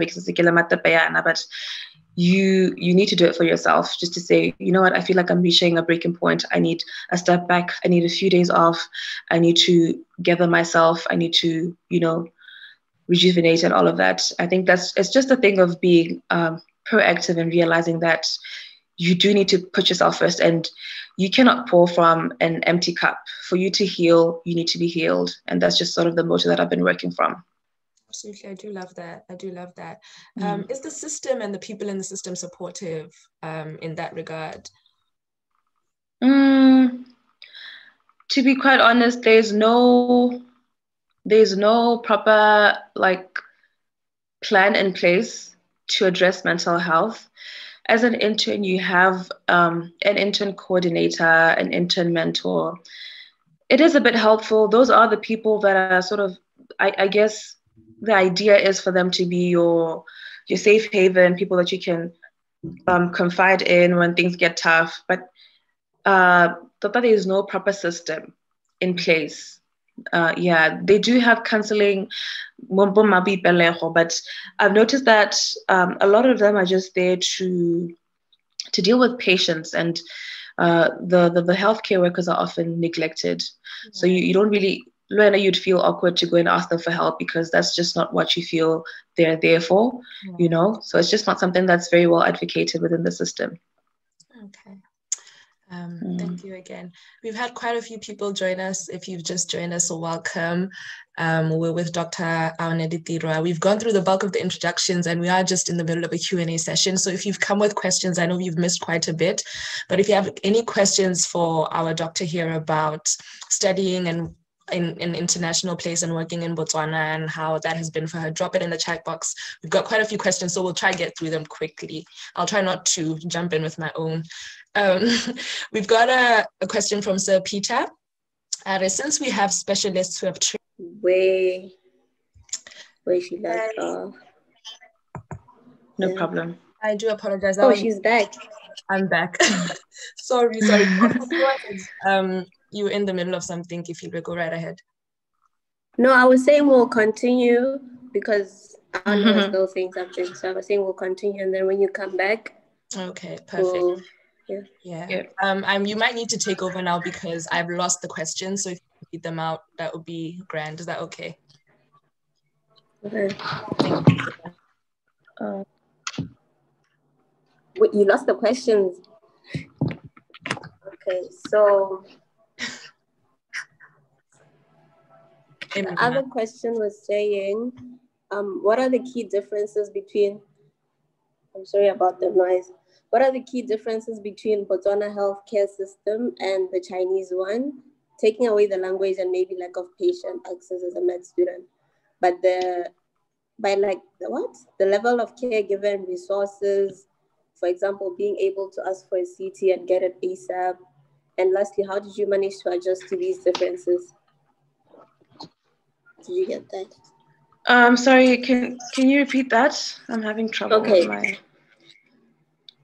you need to do it for yourself, just to say, you know what, I feel like I'm reaching a breaking point. I need a step back. I need a few days off. I need to gather myself. I need to, you know, rejuvenate and all of that. I think that's, it's just a thing of being proactive and realizing that you do need to put yourself first, and you cannot pour from an empty cup. For you to heal, you need to be healed. And that's just sort of the motto that I've been working from. Absolutely. I do love that. I do love that. Is the system and the people in the system supportive in that regard? To be quite honest, there's no proper like plan in place to address mental health. As an intern, you have an intern coordinator, an intern mentor. It is a bit helpful. Those are the people that are sort of, I guess, the idea is for them to be your safe haven, people that you can confide in when things get tough. But there is no proper system in place. Yeah, they do have counseling, but I've noticed that a lot of them are just there to deal with patients, and the healthcare workers are often neglected. Mm-hmm. So you don't really, Luana, you'd feel awkward to go and ask them for help because that's just not what you feel they're there for, mm-hmm. you know? So it's just not something that's very well advocated within the system. Okay. Thank you again. We've had quite a few people join us. If you've just joined us, so welcome. We're with Dr. Aone Ditirwa. We've gone through the bulk of the introductions and we are just in the middle of a Q&A session. So if you've come with questions, I know you've missed quite a bit, but if you have any questions for our doctor here about studying and in an international place and working in Botswana and how that has been for her, drop it in the chat box. We've got quite a few questions, so we'll try to get through them quickly. I'll try not to jump in with my own. We've got a question from Sir Peter. Since we have specialists who have trained, where she left off. No problem. I do apologize. Oh, she's back. I'm back. sorry. You're in the middle of something. If you go right ahead. No, I was saying we'll continue because I was still saying something. So I was saying we'll continue, and then when you come back, okay, perfect. We'll, yeah. You might need to take over now because I've lost the questions. So if you read them out, that would be grand. Is that okay? Okay. Thank you. Wait, you lost the questions. Okay, so. The other question was saying, what are the key differences between, I'm sorry about the noise, what are the key differences between Botswana healthcare system and the Chinese one? Taking away the language and maybe lack of patient access as a med student, but the level of care given, resources, for example, being able to ask for a CT and get it ASAP. And lastly, how did you manage to adjust to these differences? Did you get that? Sorry, can you repeat that? I'm having trouble. Okay. With my...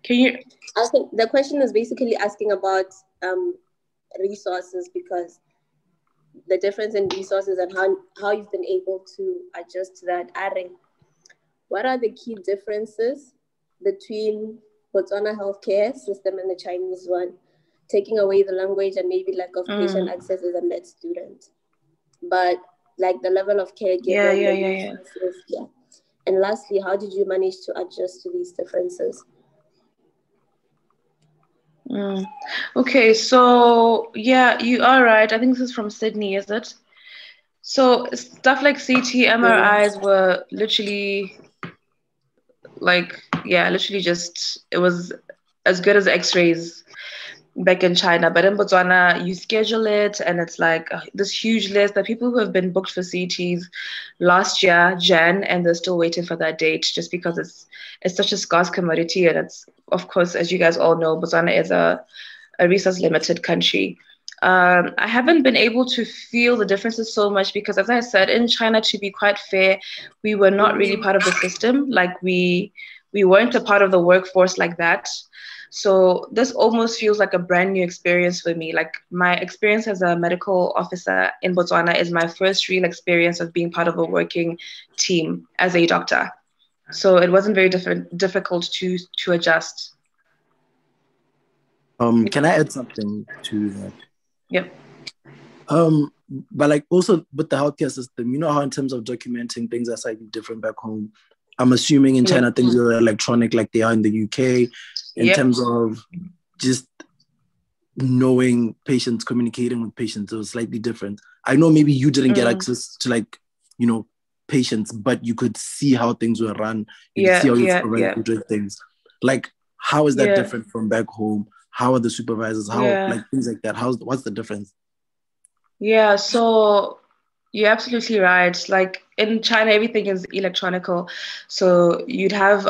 Can you? I think the question is basically asking about resources, because the difference in resources and how you've been able to adjust to that. What are the key differences between Botswana healthcare system and the Chinese one? Taking away the language and maybe lack of patient access as a med student, but like the level of care given. Yeah. And lastly, how did you manage to adjust to these differences? Okay, so yeah, you are right. I think this is from Sydney, is it? So stuff like CT, MRIs were literally literally just, it was as good as X-rays. back in China, but in Botswana, you schedule it and it's like this huge list of people who have been booked for CTs last year, Jan, and they're still waiting for that date just because it's such a scarce commodity. And it's, of course, as you guys all know, Botswana is a resource-limited country. I haven't been able to feel the differences so much because, as I said, in China, to be quite fair, we were not really part of the system. Like we weren't a part of the workforce like that. So this almost feels like a brand new experience for me. Like my experience as a medical officer in Botswana is my first real experience of being part of a working team as a doctor. So it wasn't very difficult to adjust. Can I add something to that? Yep. But like also with the healthcare system, you know how in terms of documenting things are slightly different back home. I'm assuming in China things are electronic like they are in the UK in terms of just knowing patients, communicating with patients, it was slightly different. I know maybe you didn't get access to like, you know, patients, but you could see how things were run. You could see how you did things. Like, how is that different from back home? How are the supervisors? How, like things like that. What's the difference? Yeah, so you're absolutely right. Like in China, everything is electronical. So you'd have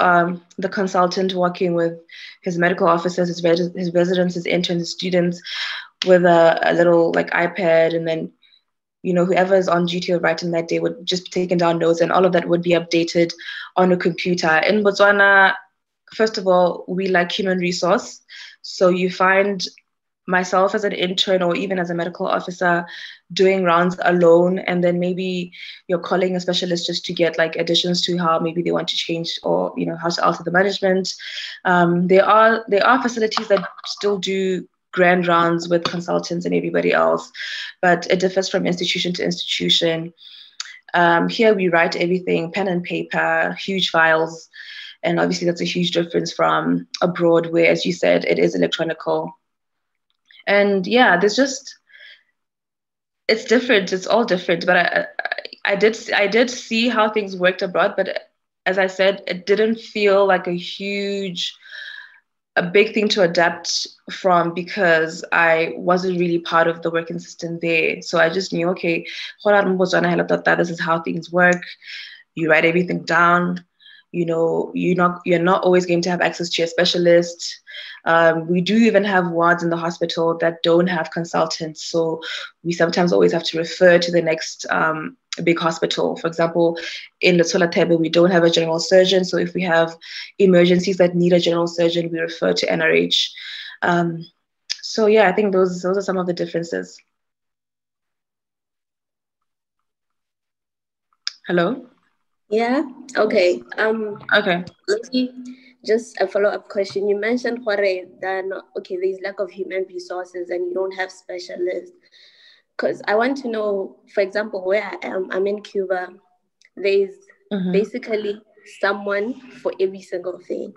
the consultant working with his medical officers, his residents, his interns, his students with a little like iPad. And then, you know, whoever is on duty or writing that day would just be taking down notes and all of that would be updated on a computer. In Botswana, first of all, we lack human resource. So you find myself as an intern or even as a medical officer doing rounds alone, and then maybe you're calling a specialist just to get like additions to how maybe they want to change or, you know, how to alter the management. There are facilities that still do grand rounds with consultants and everybody else, but it differs from institution to institution. Here we write everything, pen and paper, huge files, and obviously that's a huge difference from abroad where, as you said, it is electronical. And yeah, there's just, it's different. It's all different. But I did see how things worked abroad. But as I said, it didn't feel like a big thing to adapt from because I wasn't really part of the working system there. So I just knew, okay, this is how things work. You write everything down. You know, you're not always going to have access to your specialist. We do even have wards in the hospital that don't have consultants. So we sometimes always have to refer to the next big hospital. For example, in Letsholathebe, we don't have a general surgeon. So if we have emergencies that need a general surgeon, we refer to NRH. So yeah, I think those are some of the differences. Hello? Yeah, okay. Okay. Let me just a follow-up question. You mentioned there's lack of human resources and you don't have specialists. Because I want to know, for example, where I am, I'm in Cuba. There's basically someone for every single thing.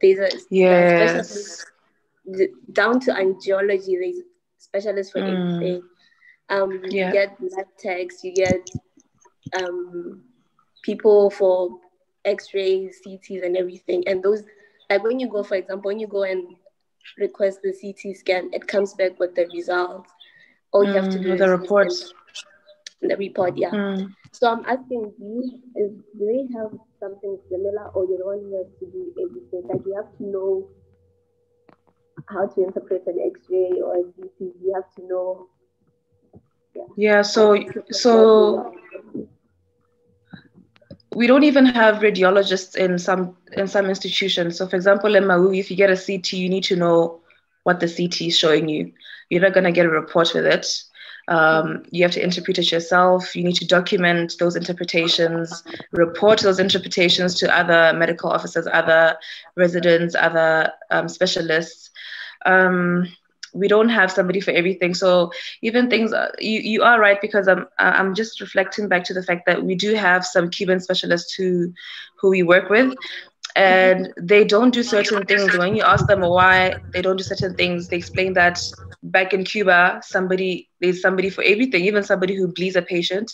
There's a specialist down to angiology, there's specialists for everything. You get lab techs, you get people for x-rays, CTs and everything. And those, like when you go, for example, when you go and request the CT scan, it comes back with the results. All you have to do is the reports. The report, So I'm asking, do they have something similar or you don't have to do everything? Like you have to know how to interpret an x-ray or a CT. You have to know. We don't even have radiologists in some institutions. So for example, in Malawi, if you get a CT, you need to know what the CT is showing you. You're not going to get a report with it. You have to interpret it yourself. You need to document those interpretations, report those interpretations to other medical officers, other residents, other specialists. We don't have somebody for everything. So even things, you are right, because I'm just reflecting back to the fact that we do have some Cuban specialists who we work with, and they don't do certain things. When you ask them why they don't do certain things, they explain that back in Cuba, there's somebody for everything, even somebody who bleeds a patient,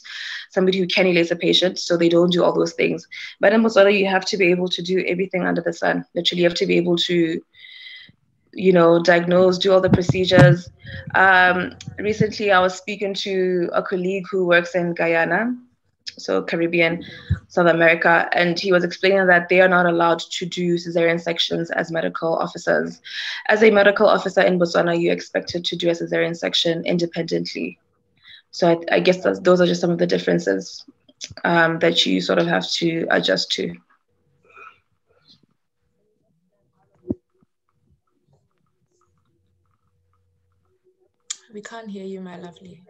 somebody who cannulates a patient, so they don't do all those things. But in Botswana, you have to be able to do everything under the sun. Literally, you have to be able to you know, diagnose, do all the procedures. Recently, I was speaking to a colleague who works in Guyana, so Caribbean, South America, and he was explaining that they are not allowed to do cesarean sections as medical officers. As a medical officer in Botswana, you're expected to do a cesarean section independently. So I guess those are just some of the differences that you sort of have to adjust to. We can't hear you, my lovely.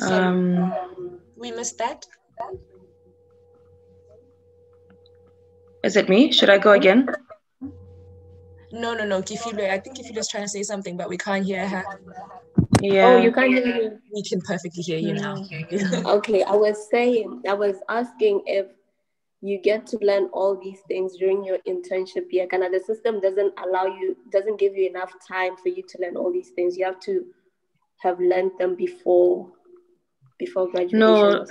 Sorry. We missed that. Is it me? Should I go again? No, Kifilwe. I think Kifilwe is trying to say something, but we can't hear her. Yeah. Oh, you can't hear me? We can perfectly hear you now. Okay, I was asking if you get to learn all these things during your internship year. Kind of the system doesn't give you enough time for you to learn all these things. You have to have learned them before graduation. No,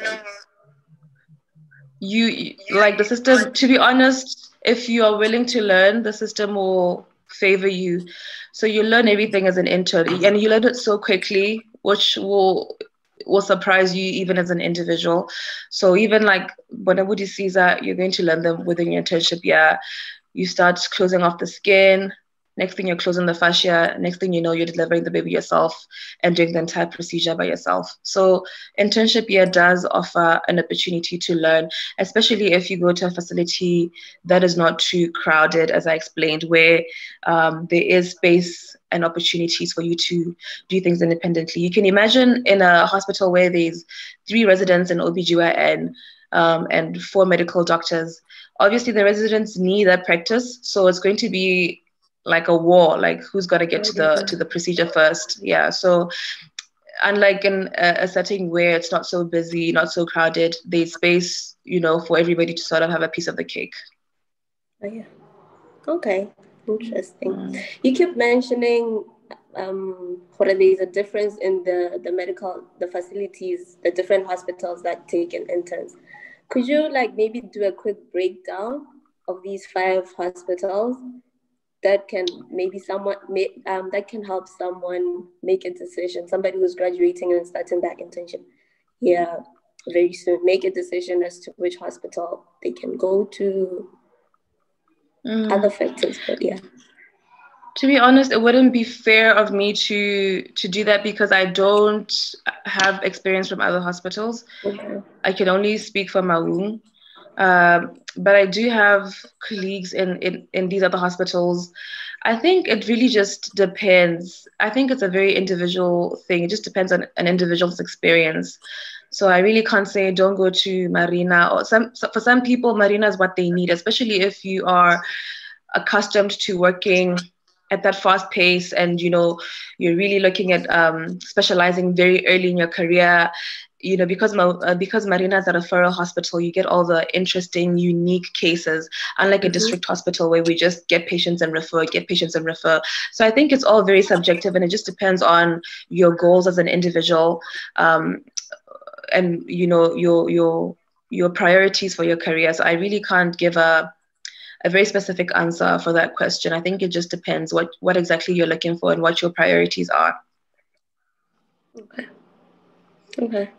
you like the system. To be honest, if you are willing to learn, the system will favor you. So you learn everything as an intern, and you learn it so quickly, which will surprise you even as an individual. So even like when Abudi sees that, you're going to learn them within your internship year. You start closing off the skin. Next thing you're closing the fascia. Next thing you know, you're delivering the baby yourself and doing the entire procedure by yourself. So internship year does offer an opportunity to learn, especially if you go to a facility that is not too crowded, as I explained, where there is space and opportunities for you to do things independently. You can imagine in a hospital where there's 3 residents in OBGYN and 4 medical doctors. Obviously, the residents need that practice, so it's going to be like a war, like who's got to get to the procedure first. Yeah, so unlike in a setting where it's not so busy, not so crowded, there's space, you know, for everybody to sort of have a piece of the cake. Oh yeah, okay, interesting. You keep mentioning there's a difference in the facilities, the different hospitals that take in interns. Could you like maybe do a quick breakdown of these 5 hospitals that can maybe someone make, that can help someone make a decision, somebody who's graduating and starting that internship very soon, make a decision as to which hospital they can go to, other factors, but yeah. To be honest, it wouldn't be fair of me to do that because I don't have experience from other hospitals. Okay. I can only speak for Maun. But I do have colleagues in these other hospitals. I think it really just depends. I think it's a very individual thing. It just depends on an individual's experience. So I really can't say don't go to Marina. Or for some people, Marina is what they need, especially if you are accustomed to working at that fast pace and, you know, you're really looking at specializing very early in your career. You know, because Marina's a referral hospital, you get all the interesting, unique cases, unlike a district hospital where we just get patients and refer, get patients and refer. So I think it's all very subjective, and it just depends on your goals as an individual, and you know your priorities for your career. So I really can't give a very specific answer for that question. I think it just depends what exactly you're looking for and what your priorities are. Okay. Okay.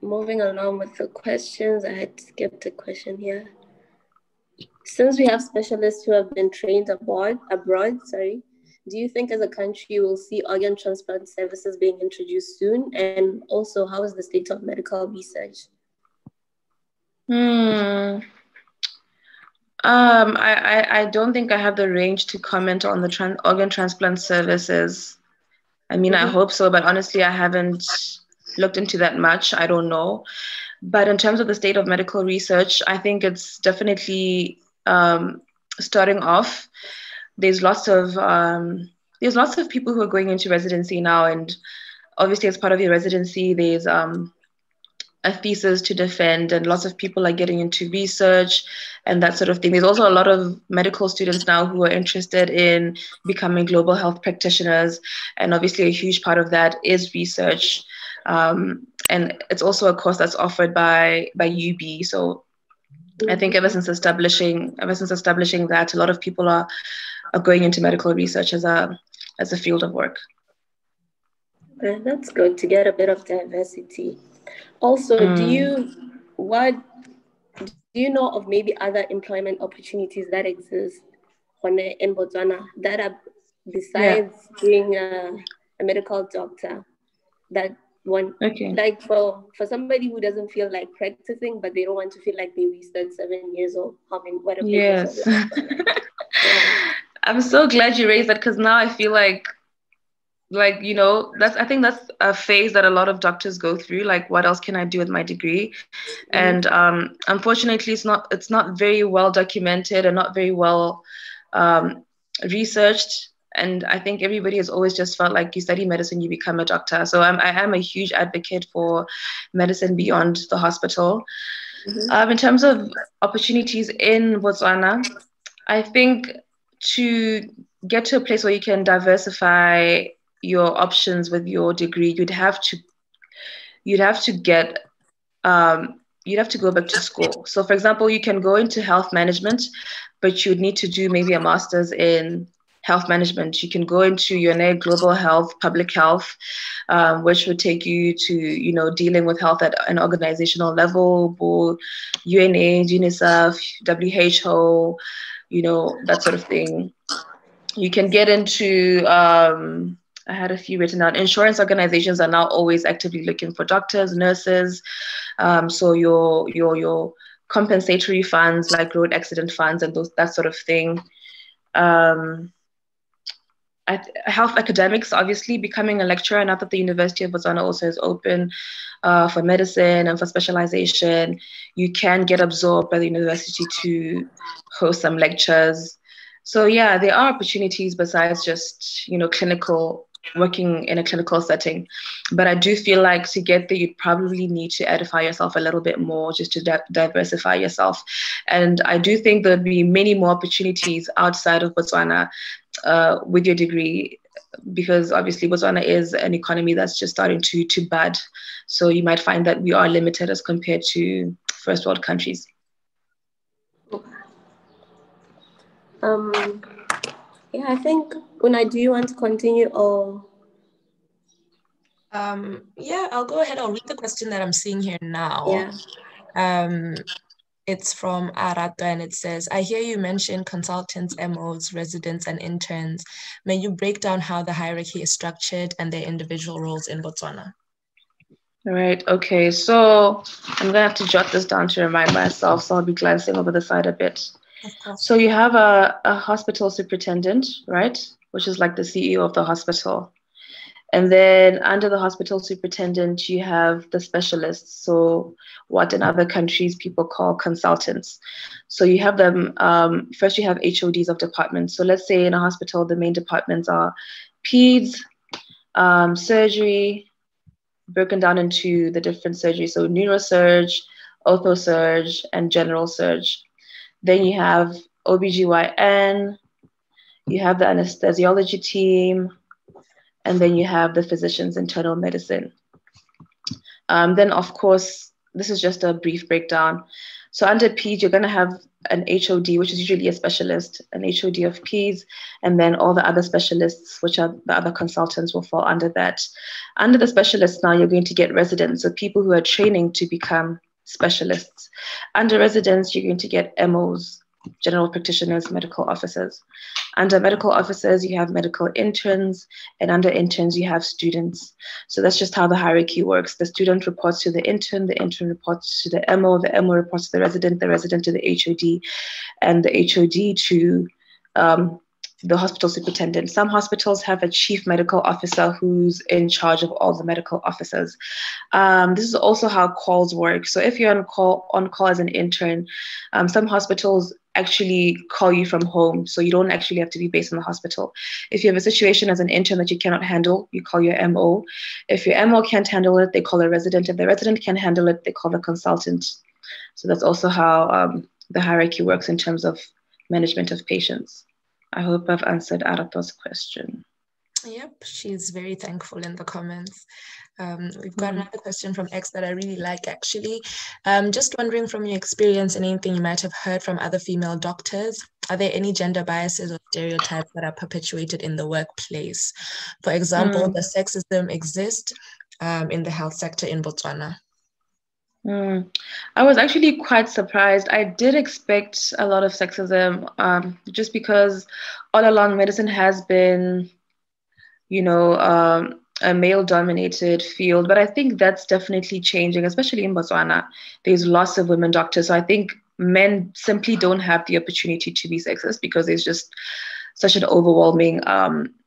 Moving along with the questions, I had skipped a question here. Since we have specialists who have been trained abroad, do you think as a country we'll see organ transplant services being introduced soon? And also, how is the state of medical research? I don't think I have the range to comment on the organ transplant services. I mean, I hope so, but honestly, I haven't looked into that much. I don't know. But in terms of the state of medical research, I think it's definitely starting off. There's lots of people who are going into residency now, and obviously as part of your residency, there's a thesis to defend, and lots of people are getting into research and that sort of thing. There's also a lot of medical students now who are interested in becoming global health practitioners, and obviously a huge part of that is research. And it's also a course that's offered by UB. So I think ever since establishing that, a lot of people are going into medical research as a field of work. Okay, that's good to get a bit of diversity. Also, do you know of maybe other employment opportunities that exist in Botswana that are besides being a medical doctor that one, like for somebody who doesn't feel like practicing, but they don't want to feel like they wasted 7 years or how many, whatever. Yes. I'm so glad you raised that, because now I feel like, you know, I think that's a phase that a lot of doctors go through. Like, what else can I do with my degree? And unfortunately, it's not very well documented and not very well researched. And I think everybody has always just felt like you study medicine, you become a doctor. So I am a huge advocate for medicine beyond the hospital. In terms of opportunities in Botswana, I think to get to a place where you can diversify your options with your degree, you'd have to go back to school. So, for example, you can go into health management, but you'd need to do maybe a master's in health management. You can go into UNA global health, public health, which would take you to, you know, dealing with health at an organizational level, or UNA, UNICEF, WHO, you know, that sort of thing. You can get into, I had a few written down, insurance organizations are now always actively looking for doctors, nurses. So your compensatory funds, like road accident funds and that sort of thing. Health academics, obviously, becoming a lecturer. And I thought the University of Botswana also is open for medicine and for specialization. You can get absorbed by the university to host some lectures. So yeah, there are opportunities besides just, you know, working in a clinical setting. But I do feel like to get there, you probably need to edify yourself a little bit more, just to diversify yourself. And I do think there'd be many more opportunities outside of Botswana with your degree, because obviously Botswana is an economy that's just starting to bud. So you might find that we are limited as compared to first world countries. Yeah, I think, Una, do you want to continue or? Yeah, I'll go ahead. I'll read the question that I'm seeing here now. Yeah. It's from Arato, and it says, I hear you mention consultants, MOs, residents, and interns. May you break down how the hierarchy is structured and their individual roles in Botswana? All right, okay. So I'm going to have to jot this down to remind myself, so I'll be glancing over the side a bit. So you have a hospital superintendent, right? Which is like the CEO of the hospital. And then under the hospital superintendent, you have the specialists. So what in other countries people call consultants. So you have them, first you have HODs of departments. So let's say in a hospital, the main departments are PEDS, surgery, broken down into the different surgeries. So neurosurge, orthosurge, and general surge. Then you have OBGYN, you have the anesthesiology team, and then you have the physicians, internal medicine. Then, of course, this is just a brief breakdown. So under PEDS, you're going to have an HOD, which is usually a specialist, an HOD of PEDS, and then all the other specialists, which are the other consultants, will fall under that. Under the specialists now, you're going to get residents, so people who are training to become specialists. Under residents, you're going to get MOs, general practitioners, medical officers. Under medical officers, you have medical interns, and under interns, you have students. So that's just how the hierarchy works. The student reports to the intern reports to the MO reports to the resident to the HOD, and the HOD to the hospital superintendent. Some hospitals have a chief medical officer who's in charge of all the medical officers. This is also how calls work. So if you're on call as an intern, some hospitals actually call you from home. So you don't actually have to be based in the hospital. If you have a situation as an intern that you cannot handle, you call your MO. If your MO can't handle it, they call a resident. If the resident can't handle it, they call the consultant. So that's also how the hierarchy works in terms of management of patients. I hope I've answered Arato's question. Yep, she's very thankful in the comments. We've got another question from X that I really like, actually. Just wondering, from your experience and anything you might have heard from other female doctors, are there any gender biases or stereotypes that are perpetuated in the workplace? For example, does sexism exist in the health sector in Botswana? I was actually quite surprised. I did expect a lot of sexism, just because all along medicine has been, you know, a male-dominated field. But I think that's definitely changing, especially in Botswana. There's lots of women doctors. So I think men simply don't have the opportunity to be sexist because there's just such an overwhelming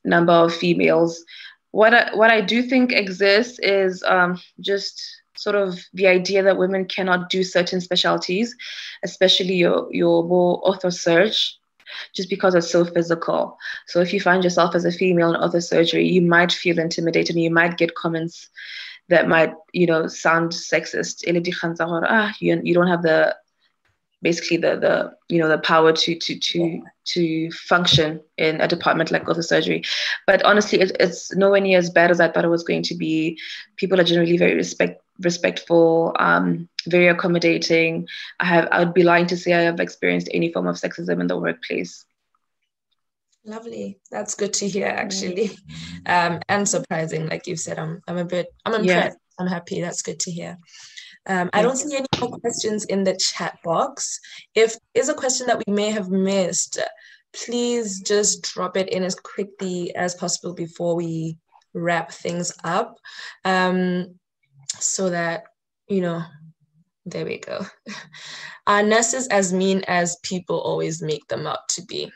number of females. What I do think exists is just sort of the idea that women cannot do certain specialties, especially your more ortho-surg, just because it's so physical. So if you find yourself as a female in ortho-surgery, you might feel intimidated and you might get comments that might, you know, sound sexist. You don't have the, basically the you know, the power to function in a department like orthosurgery. But honestly, it's nowhere near as bad as I thought it was going to be. People are generally very respectful, very accommodating. I would be lying to say I have experienced any form of sexism in the workplace. Lovely. That's good to hear, actually. And surprising, like you've said. I'm impressed. Yeah. I'm happy. That's good to hear. I don't see any more questions in the chat box. If there is a question that we may have missed, please just drop it in as quickly as possible before we wrap things up, so that, you know, there we go. Are nurses as mean as people always make them out to be?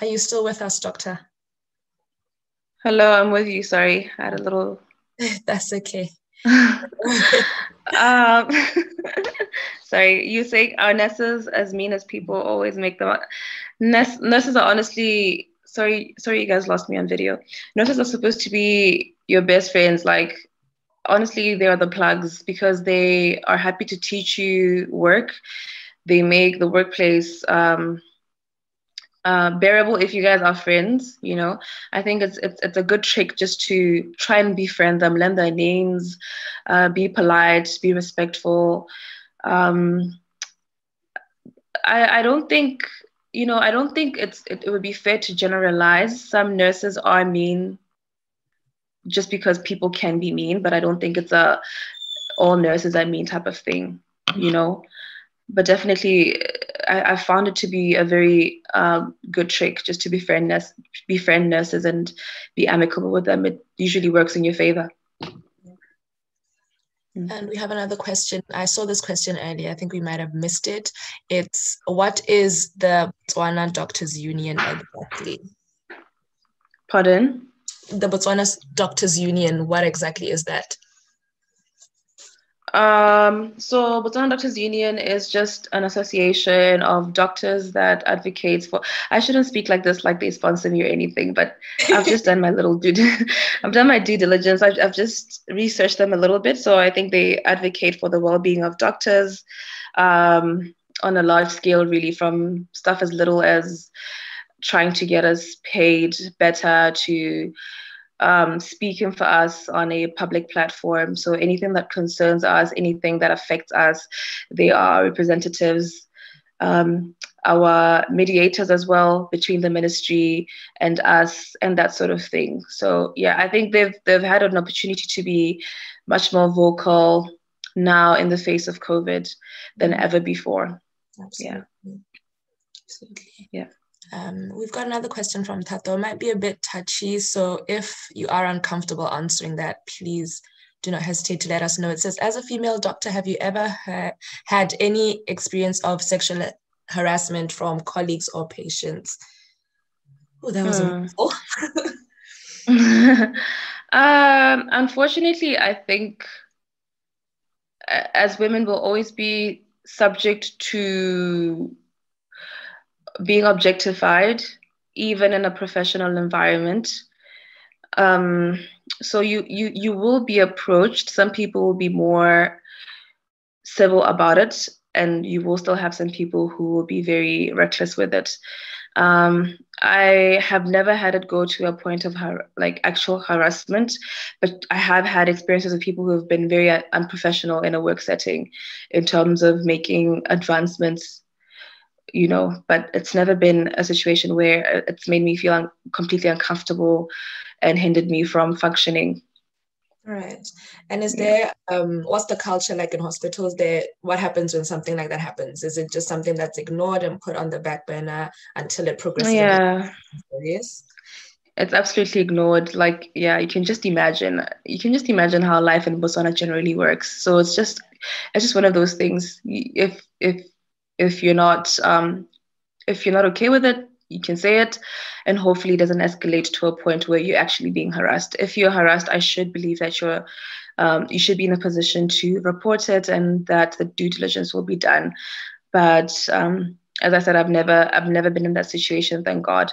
Are you still with us, Doctor? Hello, I'm with you. Sorry, I had a little... That's okay. Sorry, you say, are nurses as mean as people always make them? Nurses are honestly... Sorry, you guys lost me on video. Nurses are supposed to be your best friends. Like, honestly, they are the plugs because they are happy to teach you work. They make the workplace... bearable if you guys are friends, you know. I think it's a good trick just to try and befriend them, learn their names, be polite, be respectful. I don't think, you know, I don't think it would be fair to generalize. Some nurses are mean just because people can be mean, but I don't think it's a all nurses are mean type of thing, you know. But definitely, I found it to be a very good trick just to befriend nurses and be amicable with them. It usually works in your favor. And we have another question. I saw this question earlier. I think we might have missed it. It's, what is the Botswana Doctors Union exactly? Pardon? The Botswana Doctors Union, what exactly is that? So Botswana Doctors Union is just an association of doctors that advocates for, I shouldn't speak like this, like they sponsor me or anything, but I've just done my little I've done my due diligence. I've just researched them a little bit. So I think they advocate for the well-being of doctors, on a large scale, really, from stuff as little as trying to get us paid better to, speaking for us on a public platform. So anything that concerns us, anything that affects us, they are representatives, our mediators as well between the ministry and us and that sort of thing. So yeah, I think they've had an opportunity to be much more vocal now in the face of COVID than ever before. Absolutely. Yeah. Absolutely. Yeah. We've got another question from Tato. It might be a bit touchy, so if you are uncomfortable answering that, please do not hesitate to let us know. It says, as a female doctor, have you ever had any experience of sexual harassment from colleagues or patients? Oh, that was a unfortunately, I think as women will always be subject to being objectified even in a professional environment. So you will be approached. Some people will be more civil about it, and you will still have some people who will be very reckless with it. I have never had it go to a point of actual harassment, but I have had experiences of people who have been very unprofessional in a work setting in terms of making advancements, you know, but it's never been a situation where it's made me feel completely uncomfortable and hindered me from functioning. Right. And is there, what's the culture like in hospitals there? What happens when something like that happens? Is it just something that's ignored and put on the back burner until it progresses? Yeah. Yes. It's absolutely ignored. Like, yeah, you can just imagine how life in Botswana generally works. So it's just one of those things. If you're not, okay with it, you can say it, and hopefully it doesn't escalate to a point where you're actually being harassed. If you're harassed, I should believe that you're, you should be in a position to report it, and that the due diligence will be done. But as I said, I've never been in that situation, thank God.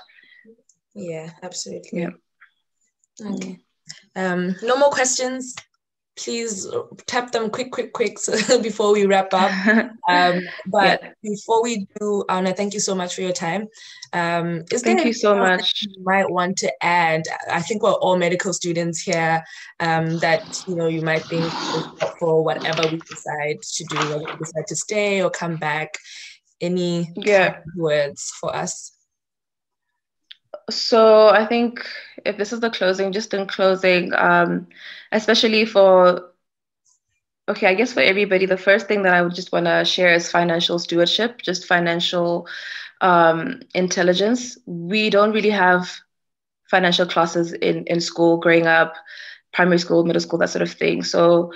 Yeah, absolutely. Yeah. Okay. No more questions. Please tap them quick so before we wrap up. But yeah, before we do, Aone, thank you so much for your time. Thank you so much. You might want to add, I think we're all medical students here, that you might think for whatever we decide to do, whether we decide to stay or come back, any words for us? So I think if this is the closing, just in closing, especially for, I guess for everybody, the first thing that I would just want to share is financial stewardship, just financial intelligence. We don't really have financial classes in school growing up, primary school, middle school, that sort of thing. So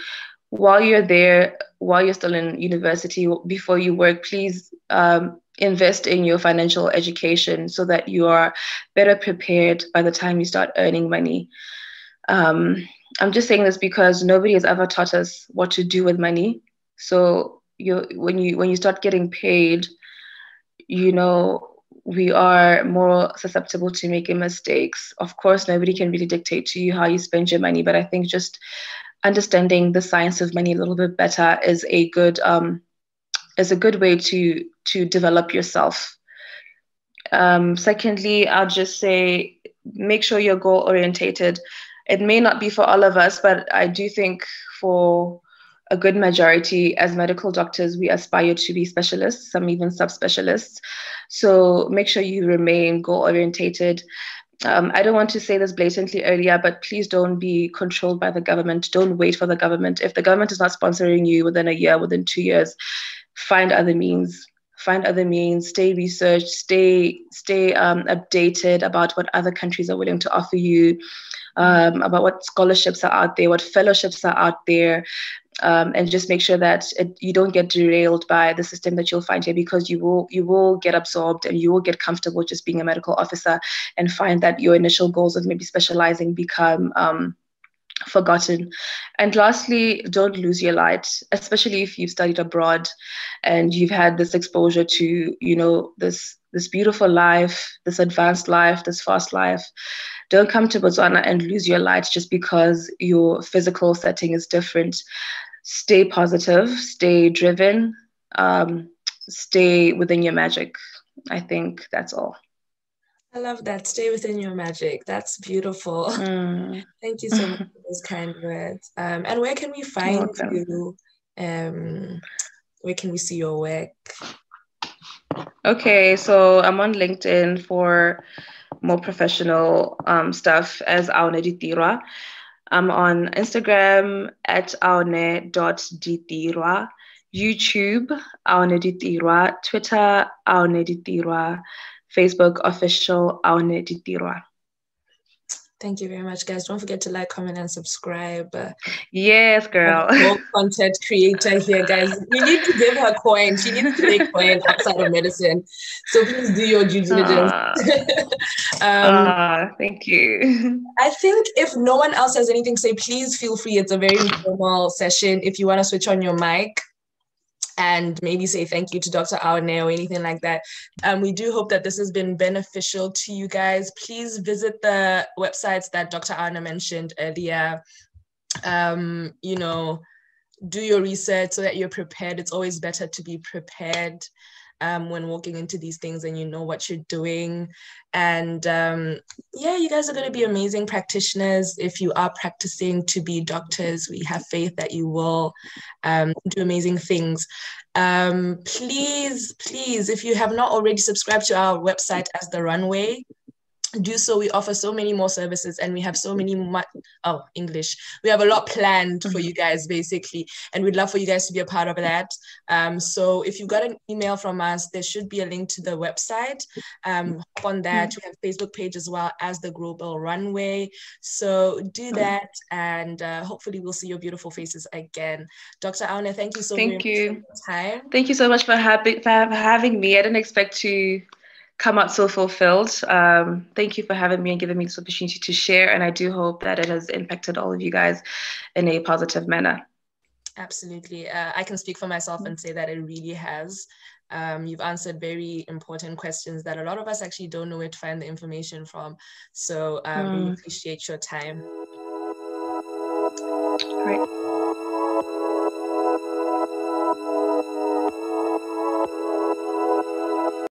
while you're there, while you're still in university, before you work, please invest in your financial education so that you are better prepared by the time you start earning money. I'm just saying this because nobody has ever taught us what to do with money. So when you start getting paid, we are more susceptible to making mistakes. Of course, nobody can really dictate to you how you spend your money, but I think just understanding the science of money a little bit better is a good way to develop yourself. Secondly, I'll just say, make sure you're goal orientated. It may not be for all of us, but I do think for a good majority, as medical doctors, we aspire to be specialists, some even subspecialists. So make sure you remain goal orientated. I don't want to say this blatantly earlier, but please don't be controlled by the government. Don't wait for the government. If the government is not sponsoring you within a year, within 2 years, find other means. Stay researched, stay updated about what other countries are willing to offer you, about what scholarships are out there, what fellowships are out there, and just make sure that you don't get derailed by the system that you'll find here, because you will get absorbed and you will get comfortable just being a medical officer and find that your initial goals of maybe specializing become forgotten. And lastly, don't lose your light, especially if you've studied abroad and you've had this exposure to, this beautiful life, this advanced life, this fast life. Don't come to Botswana and lose your light just because your physical setting is different. Stay positive, stay driven, stay within your magic. I think that's all. I love that. Stay within your magic. That's beautiful. Thank you so much for those kind words. And where can we find you? Where can we see your work? Okay, so I'm on LinkedIn for more professional stuff as Aone Ditirwa. I'm on Instagram at aone.ditirwa, YouTube, Aone Ditirwa, Twitter, Aone Ditirwa, Facebook official Aone Ditirwa. Thank you very much, guys. Don't forget to like, comment, and subscribe. Yes, girl. More content creator here, guys. We need to give her coin. She needs to make coin outside of medicine. So please do your due diligence. Thank you. I think if no one else has anything to say, please feel free. It's a very informal session. If you want to switch on your mic, and maybe say thank you to Dr. Aone or anything like that. We do hope that this has been beneficial to you guys. Please visit the websites that Dr. Aone mentioned earlier. You know, do your research so that you're prepared. It's always better to be prepared when walking into these things and you know what you're doing. And yeah, you guys are going to be amazing practitioners. If you are practicing to be doctors, we have faith that you will do amazing things. Please, please, if you have not already subscribed to our website as The Runway, do so. We offer so many more services and we have so many more, we have a lot planned for you guys basically, and we'd love for you guys to be a part of that. So if you got an email from us, there should be a link to the website. Hop on that. We have a Facebook page as well as The Global Runway. So do that, and hopefully we'll see your beautiful faces again. Dr. Aone, thank you so much for your time. Thank you so much for having me. I didn't expect to come out so fulfilled. Thank you for having me and giving me this opportunity to share, and I do hope that it has impacted all of you guys in a positive manner. Absolutely. I can speak for myself and say that it really has. You've answered very important questions that a lot of us actually don't know where to find the information from. So we appreciate your time. Great.